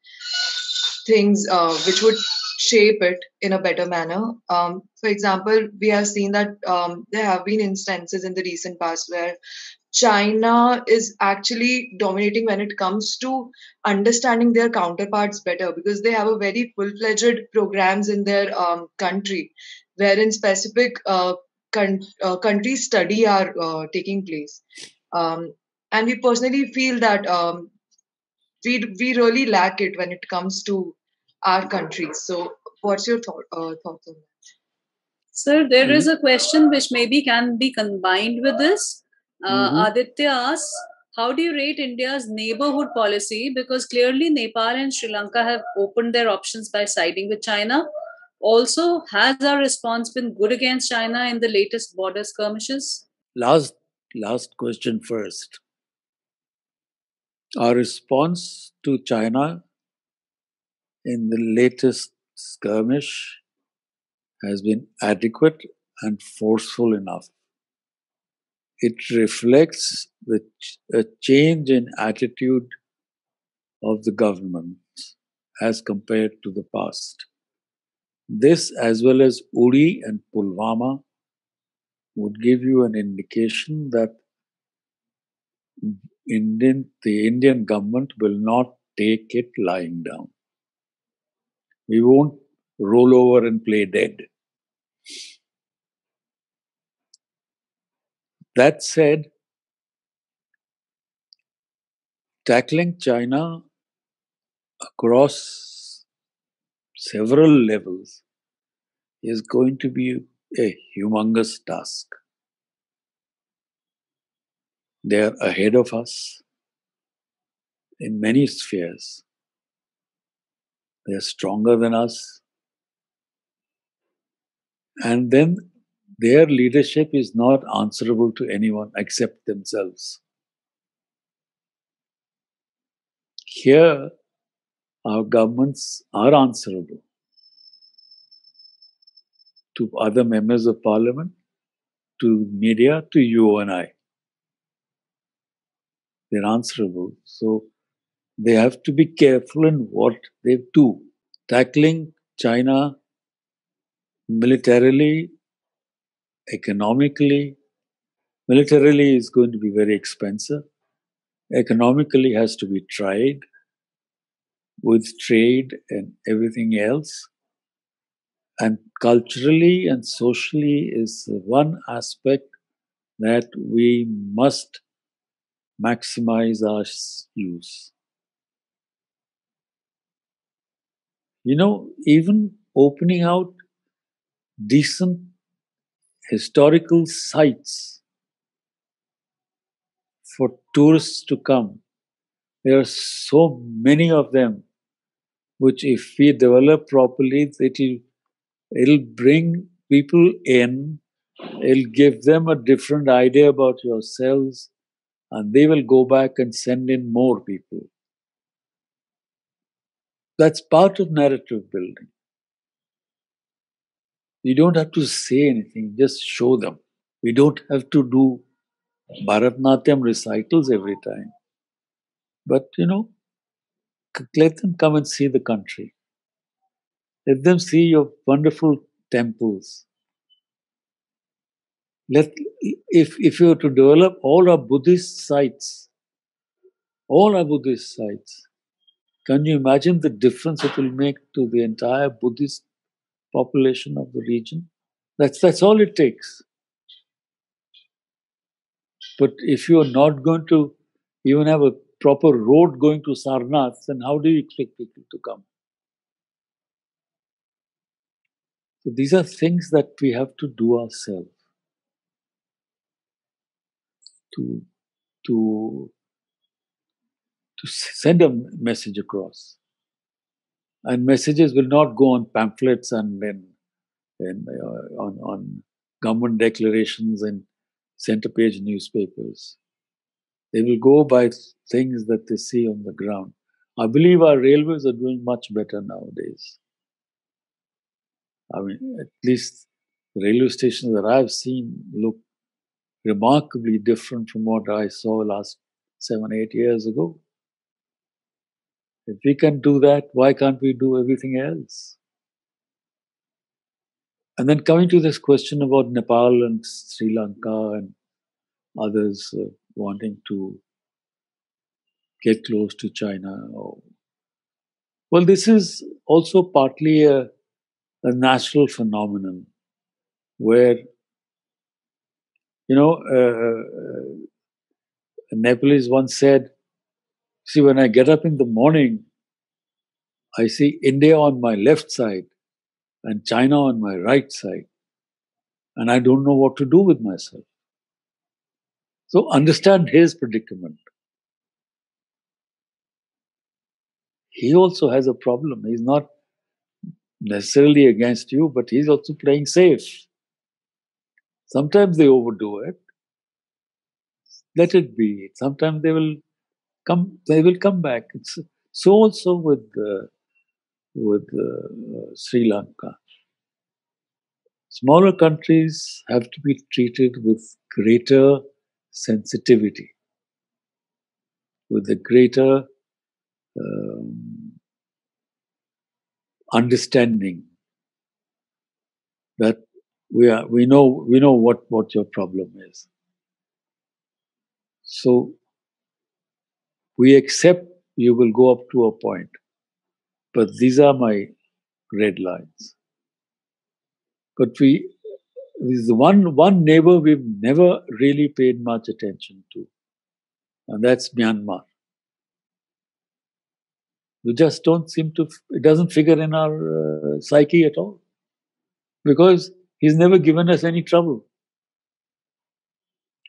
things uh, which would shape it in a better manner? Um, for example, we have seen that um, there have been instances in the recent past where China is actually dominating when it comes to understanding their counterparts better, because they have a very full-fledged programs in their um, country, wherein specific uh, con uh, country study are uh, taking place. Um, and we personally feel that um, we, we really lack it when it comes to our country. So what's your thought, uh, thoughts on that? Sir, there is a question which maybe can be combined with this. Uh, mm-hmm. Aditya asks, how do you rate India's neighborhood policy? Because clearly Nepal and Sri Lanka have opened their options by siding with China. Also, has our response been good against China in the latest border skirmishes? Last, last question first. Our response to China in the latest skirmish has been adequate and forceful enough. It reflects the ch a change in attitude of the government as compared to the past. This, as well as Uri and Pulwama, would give you an indication that Indian, the Indian government will not take it lying down. We won't roll over and play dead. That said, tackling China across several levels is going to be a humongous task. They are ahead of us. in many spheres. They are stronger than us. And then their leadership is not answerable to anyone except themselves. Here, our governments are answerable to other members of parliament, to media, to you and I. They're answerable. So they have to be careful in what they do. Tackling China militarily, economically, militarily is going to be very expensive. Economically has to be tried with trade and everything else. And culturally and socially is one aspect that we must maximize our use. You know, even opening out decent historical sites for tourists to come. There are so many of them, which if we develop properly, it'll It'll bring people in, it'll give them a different idea about yourselves, and they will go back and send in more people. That's part of narrative building. You don't have to say anything, just show them. We don't have to do Bharatnatyam recitals every time. But, you know, let them come and see the country. Let them see your wonderful temples. Let, if, if you were to develop all our Buddhist sites, all our Buddhist sites, can you imagine the difference it will make to the entire Buddhist population of the region? That's, that's all it takes. But if you are not going to even have a proper road going to Sarnath, then how do you expect people to come? So these are things that we have to do ourselves to, to, to send a message across. And messages will not go on pamphlets and then and, uh, on, on government declarations and center page newspapers. They will go by things that they see on the ground. I believe our railways are doing much better nowadays. I mean, at least the railway stations that I've seen look remarkably different from what I saw last seven, eight years ago. If we can do that, why can't we do everything else? And then coming to this question about Nepal and Sri Lanka and others uh, wanting to get close to China. Or, well, this is also partly a A natural phenomenon where, you know, uh, a Nepalese once said, see, when I get up in the morning, I see India on my left side and China on my right side, and I don't know what to do with myself. So understand his predicament. He also has a problem. He's not necessarily against you, but he's also playing safe. Sometimes they overdo it. Let it be. Sometimes they will come. They will come back. It's so also with uh, with uh, Sri Lanka. Smaller countries have to be treated with greater sensitivity, with a greater Um, understanding that we are we know we know what what your problem is, so we accept you will go up to a point, but these are my red lines. But we this is the one one neighbor we've never really paid much attention to, and that's Myanmar. We just don't seem to, it doesn't figure in our uh, psyche at all, because he's never given us any trouble.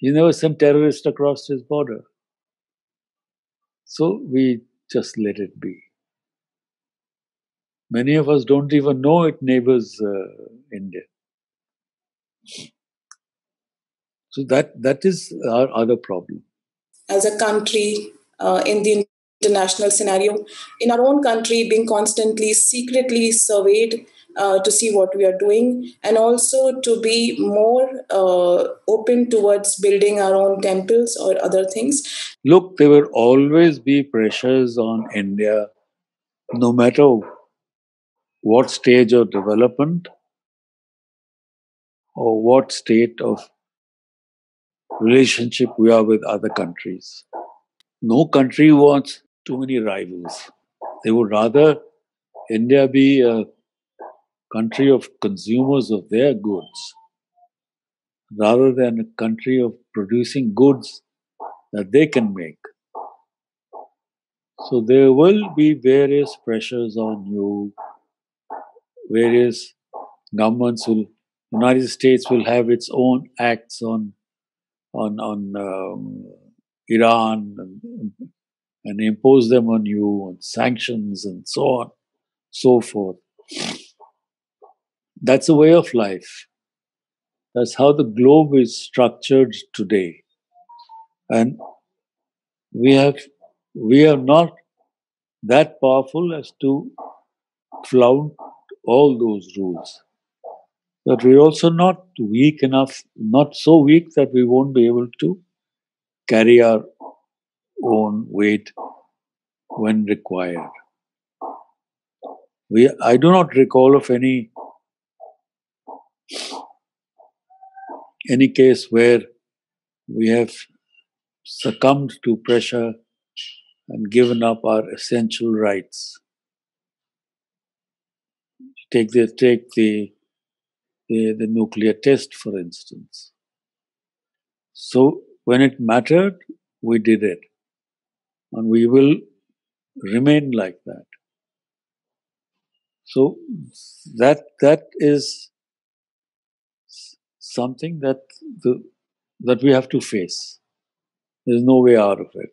He never sent terrorists across his border. So we just let it be. Many of us don't even know it neighbors uh, India. So that, that is our other problem. As a country, uh, in the international scenario, in our own country, being constantly secretly surveyed uh, to see what we are doing, and also to be more uh, open towards building our own temples or other things. Look, there will always be pressures on India, no matter what stage of development or what state of relationship we are with other countries. No country wants too many rivals. They would rather India be a country of consumers of their goods rather than a country of producing goods that they can make. So there will be various pressures on you, various governments will, United States will have its own acts on on on um, Iran and, and impose them on you, and sanctions and so on, so forth. That's a way of life. That's how the globe is structured today, and we have we are not that powerful as to flout all those rules. But we're also not weak enough, not so weak that we won't be able to carry our own weight when required. We, I do not recall of any, any case where we have succumbed to pressure and given up our essential rights. Take the, take the, the, the nuclear test, for instance. So when it mattered, we did it. And we will remain like that. So that, that is something that, the, that we have to face. There's no way out of it.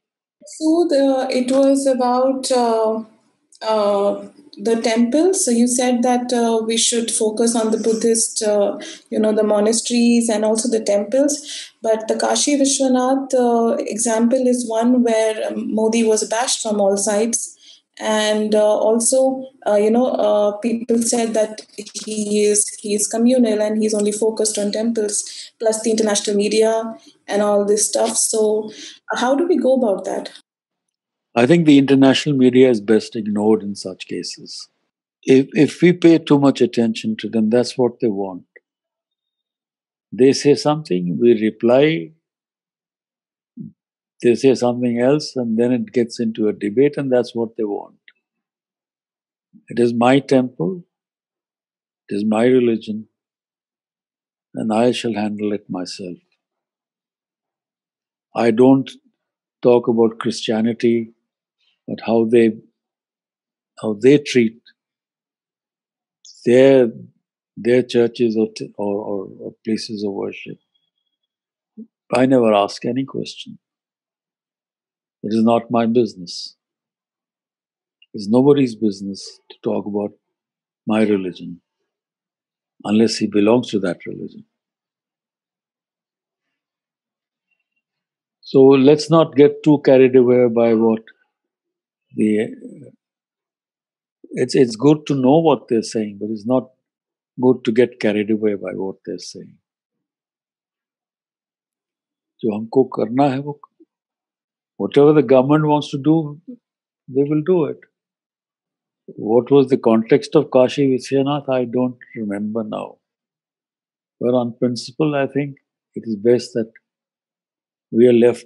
So the, it was about Uh... Uh, the temples. So you said that uh, we should focus on the Buddhist, uh, you know, the monasteries and also the temples. But the Kashi Vishwanath uh, example is one where Modi was bashed from all sides. And uh, also, uh, you know, uh, people said that he is he is communal and he's only focused on temples, plus the international media and all this stuff. So how do we go about that? I think the international media is best ignored in such cases. If, if we pay too much attention to them, that's what they want. They say something, we reply, they say something else, and then it gets into a debate, and that's what they want. It is my temple, it is my religion, and I shall handle it myself. I don't talk about Christianity, but how they how they treat their their churches or, t or, or, or places of worship. I never ask any question. It is not my business. It's nobody's business to talk about my religion unless he belongs to that religion. So let's not get too carried away by what the, it's, it's good to know what they're saying, but it's not good to get carried away by what they're saying. So humko karna hai, whatever the government wants to do, they will do it. What was the context of Kashi Vishwanath, I don't remember now. But on principle, I think it is best that we are left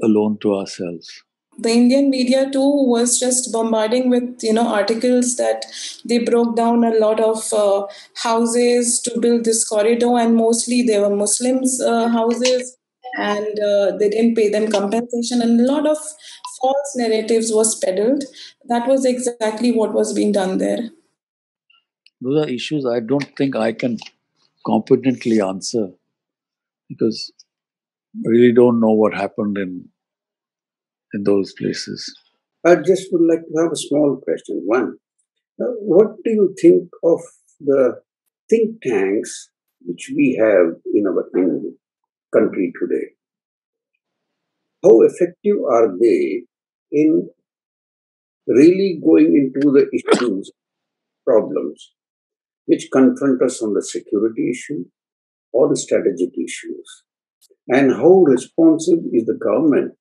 alone to ourselves. The Indian media too was just bombarding with, you know, articles that they broke down a lot of uh, houses to build this corridor, and mostly they were Muslims' uh, houses, and uh, they didn't pay them compensation, and a lot of false narratives was peddled. That was exactly what was being done there. Those are issues I don't think I can competently answer, because I really don't know what happened in in those places. I just would like to have a small question. One, uh, what do you think of the think tanks which we have in our country today? How effective are they in really going into the issues, problems, which confront us on the security issue or the strategic issues? And how responsive is the government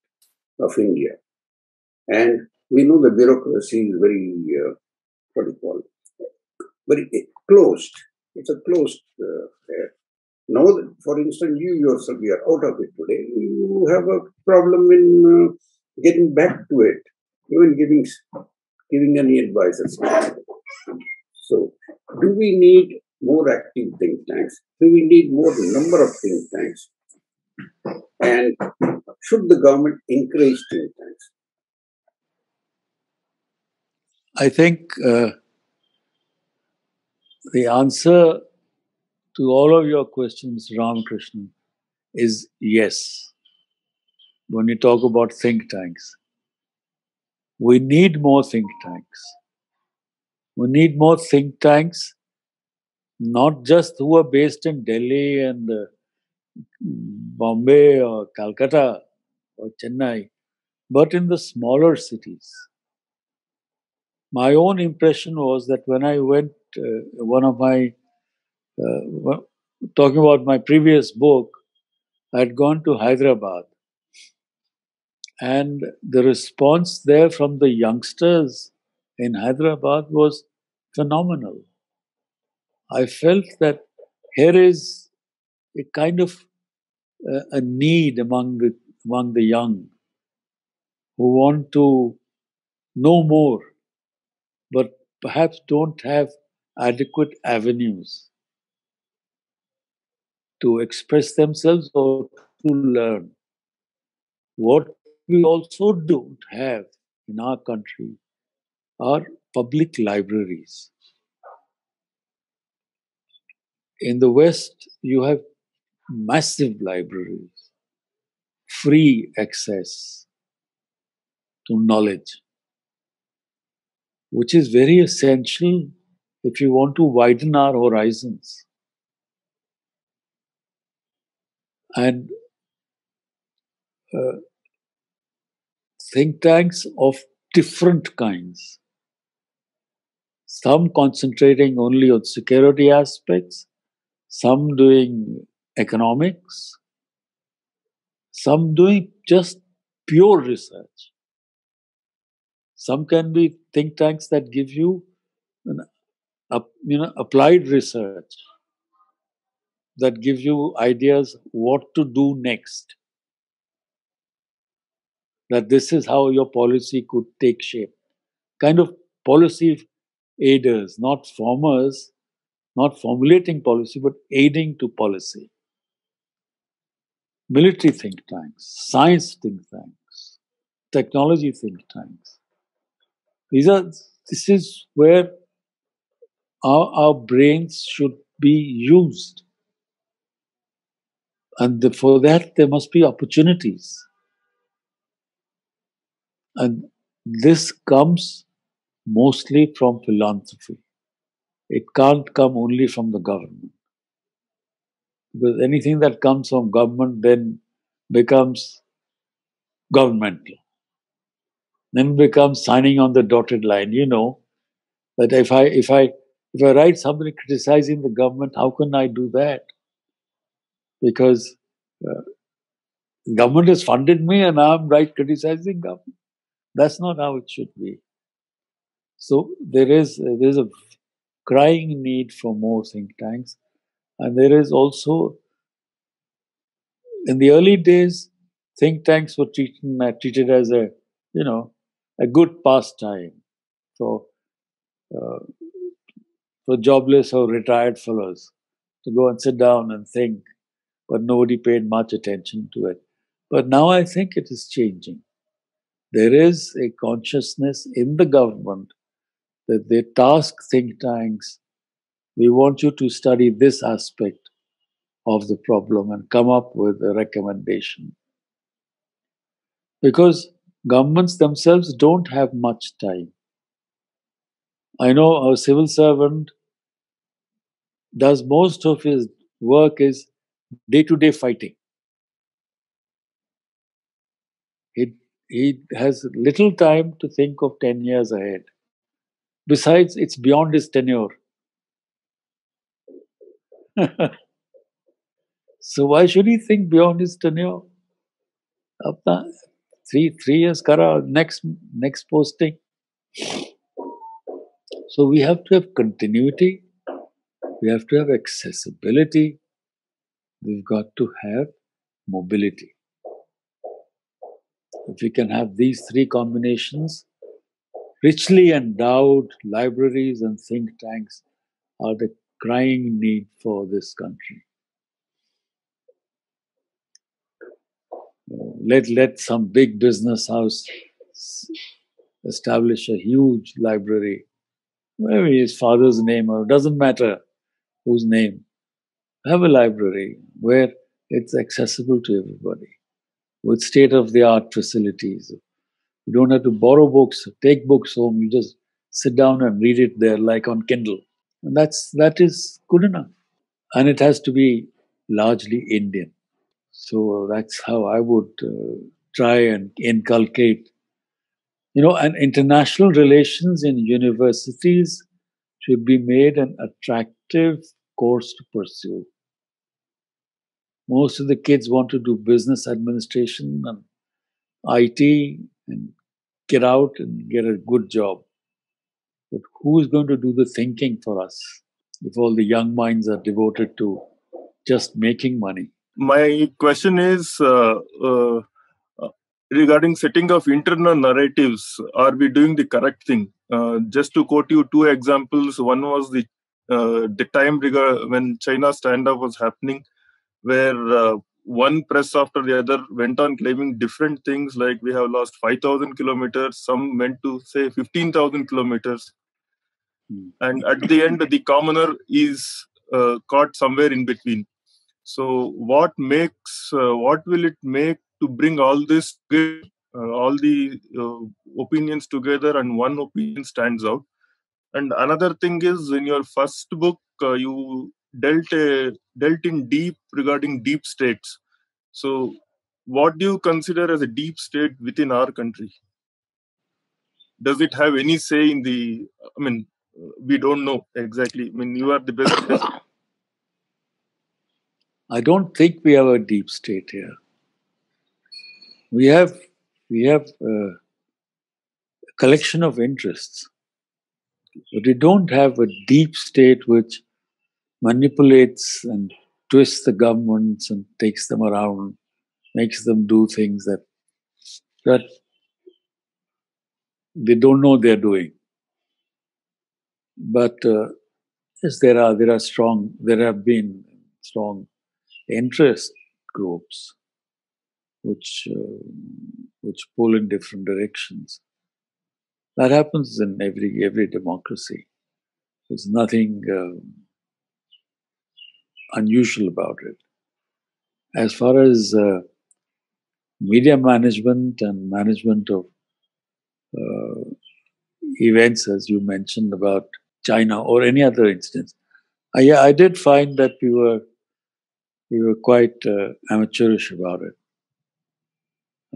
of India? And we know the bureaucracy is very, uh, what do you call it, very closed. It's a closed uh, affair. Now, for instance, you yourself, you are out of it today. You have a problem in uh, getting back to it, even giving giving any advice or something. So, do we need more active think tanks? Do we need more number of think tanks? And should the government encourage think tanks? I think uh, the answer to all of your questions, Ramakrishnan, is yes. When you talk about think tanks, we need more think tanks. We need more think tanks, not just who are based in Delhi and uh, Bombay or Calcutta or Chennai, but in the smaller cities. My own impression was that when I went, uh, one of my, uh, talking about my previous book, I had gone to Hyderabad. And the response there from the youngsters in Hyderabad was phenomenal. I felt that here is a kind of uh, a need among the, among the young who want to know more, but perhaps don't have adequate avenues to express themselves or to learn. What we also don't have in our country are public libraries. In the West, you have massive libraries, free access to knowledge, which is very essential if you want to widen our horizons. And uh, think tanks of different kinds, some concentrating only on security aspects, some doing economics, some doing just pure research. Some can be think tanks that give you, an, uh, you know, applied research, that give you ideas what to do next. That this is how your policy could take shape. Kind of policy aiders, not formers, not formulating policy, but aiding to policy. Military think tanks, science think tanks, technology think tanks. These are, this is where our, our brains should be used. And the, for that, there must be opportunities. And this comes mostly from philanthropy. It can't come only from the government. Because anything that comes from government then becomes governmental. Then becomes signing on the dotted line. You know that if I if I if I write somebody criticizing the government, how can I do that? Because uh, government has funded me, and I'm right criticizing government. That's not how it should be. So there is there is a crying need for more think tanks, and there is also in the early days think tanks were treated uh, treated as a you know. a good pastime for uh, for jobless or retired fellows to go and sit down and think, but nobody paid much attention to it. But now I think it is changing. There is a consciousness in the government that they task think tanks, we want you to study this aspect of the problem and come up with a recommendation. Because Governments themselves don't have much time. I know a civil servant does most of his work is day-to-day fighting. He, he has little time to think of ten years ahead. Besides, it's beyond his tenure. So why should he think beyond his tenure? Apna three, three years kara, next, next posting. So we have to have continuity. We have to have accessibility. We've got to have mobility. If we can have these three combinations, richly endowed libraries and think tanks are the crying need for this country. Let, let some big business house establish a huge library. Maybe his father's name, or doesn't matter whose name. Have a library where it's accessible to everybody, with state-of-the-art facilities. You don't have to borrow books, take books home, you just sit down and read it there like on Kindle. And that's, that is good enough. And it has to be largely Indian. So that's how I would uh, try and inculcate. You know, and international relations in universities should be made an attractive course to pursue. Most of the kids want to do business administration and I T and get out and get a good job. But who is going to do the thinking for us if all the young minds are devoted to just making money? My question is uh, uh, regarding setting of internal narratives. Are we doing the correct thing? Uh, just to quote you two examples, one was the uh, the time when China stand-up was happening, where uh, one press after the other went on claiming different things like we have lost five thousand kilometers, some went to say fifteen thousand kilometers. Hmm. And at the end, the commoner is uh, caught somewhere in between. So what makes, uh, what will it make to bring all this, uh, all the uh, opinions together and one opinion stands out? And another thing is, in your first book, uh, you dealt uh, dealt in deep regarding deep states. So what do you consider as a deep state within our country? Does it have any say in the, I mean, we don't know exactly. I mean, you are the best. best. I don't think we have a deep state here. We have, we have uh, a collection of interests, but we don't have a deep state which manipulates and twists the governments and takes them around, makes them do things that, that they don't know they're doing. But uh, yes, there are, there are strong, there have been strong interest groups which uh, which pull in different directions. That happens in every every democracy. There's nothing uh, unusual about it. As far as uh, media management and management of uh, events, as you mentioned about China or any other instance, I, yeah, I did find that we were We were quite uh, amateurish about it.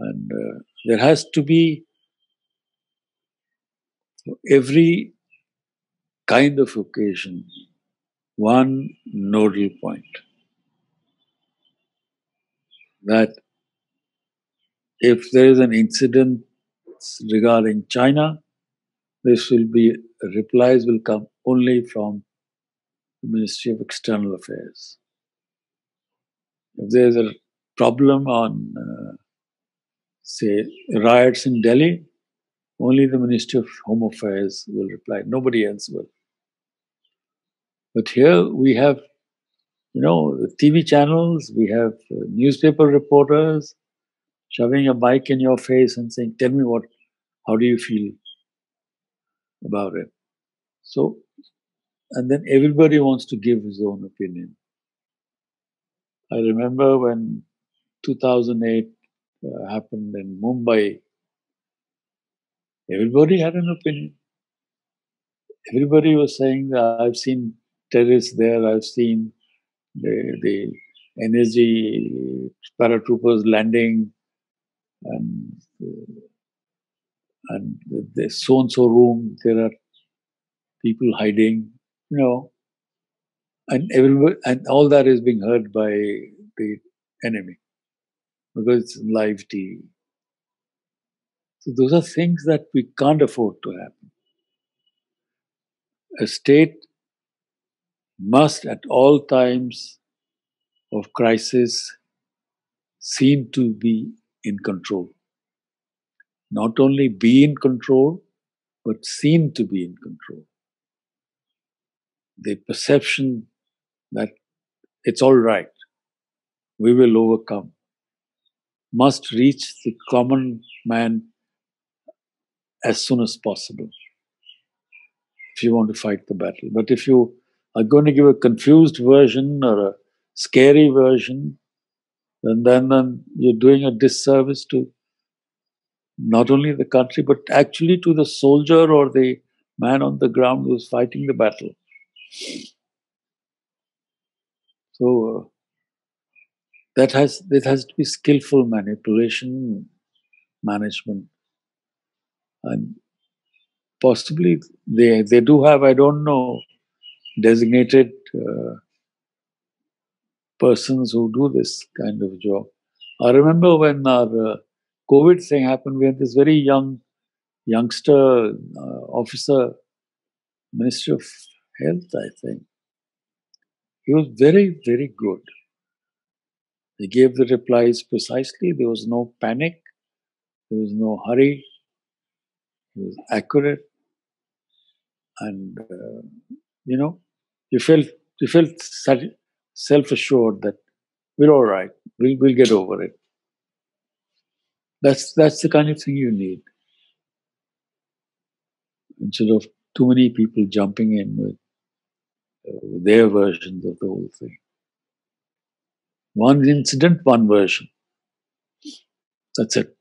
And uh, there has to be every kind of occasion, one nodal point. That if there is an incident regarding China, this will be, replies will come only from the Ministry of External Affairs. If there's a problem on, uh, say, riots in Delhi, only the Ministry of Home Affairs will reply. Nobody else will. But here we have, you know, the T V channels, we have uh, newspaper reporters shoving a mic in your face and saying, tell me what, how do you feel about it? So, and then everybody wants to give his own opinion. I remember when two thousand eight uh, happened in Mumbai, Everybody had an opinion. Everybody was saying, I've seen terrorists there, I've seen the, the energy paratroopers landing, and, and the so-and-so room, there are people hiding, you know. And everybody, and all that is being heard by the enemy, because it's live T V. So those are things that we can't afford to happen. A state must at all times of crisis seem to be in control. Not only be in control, but seem to be in control. The perception that it's all right, we will overcome, must reach the common man as soon as possible if you want to fight the battle. But if you are going to give a confused version or a scary version, then, then, then you're doing a disservice to not only the country, but actually to the soldier or the man on the ground who's fighting the battle. So, uh, that has, that has to be skillful manipulation, management. And possibly they, they do have, I don't know, designated uh, persons who do this kind of job. I remember when our uh, COVID thing happened, we had this very young youngster uh, officer, Minister of Health, I think. He was very, very good. He gave the replies precisely. There was no panic. There was no hurry. He was accurate. And, uh, you know, you felt, you felt self-assured that we're all right. We'll, we'll get over it. That's, that's the kind of thing you need. Instead of too many people jumping in with uh, their versions of the whole thing. One incident, one version. That's it.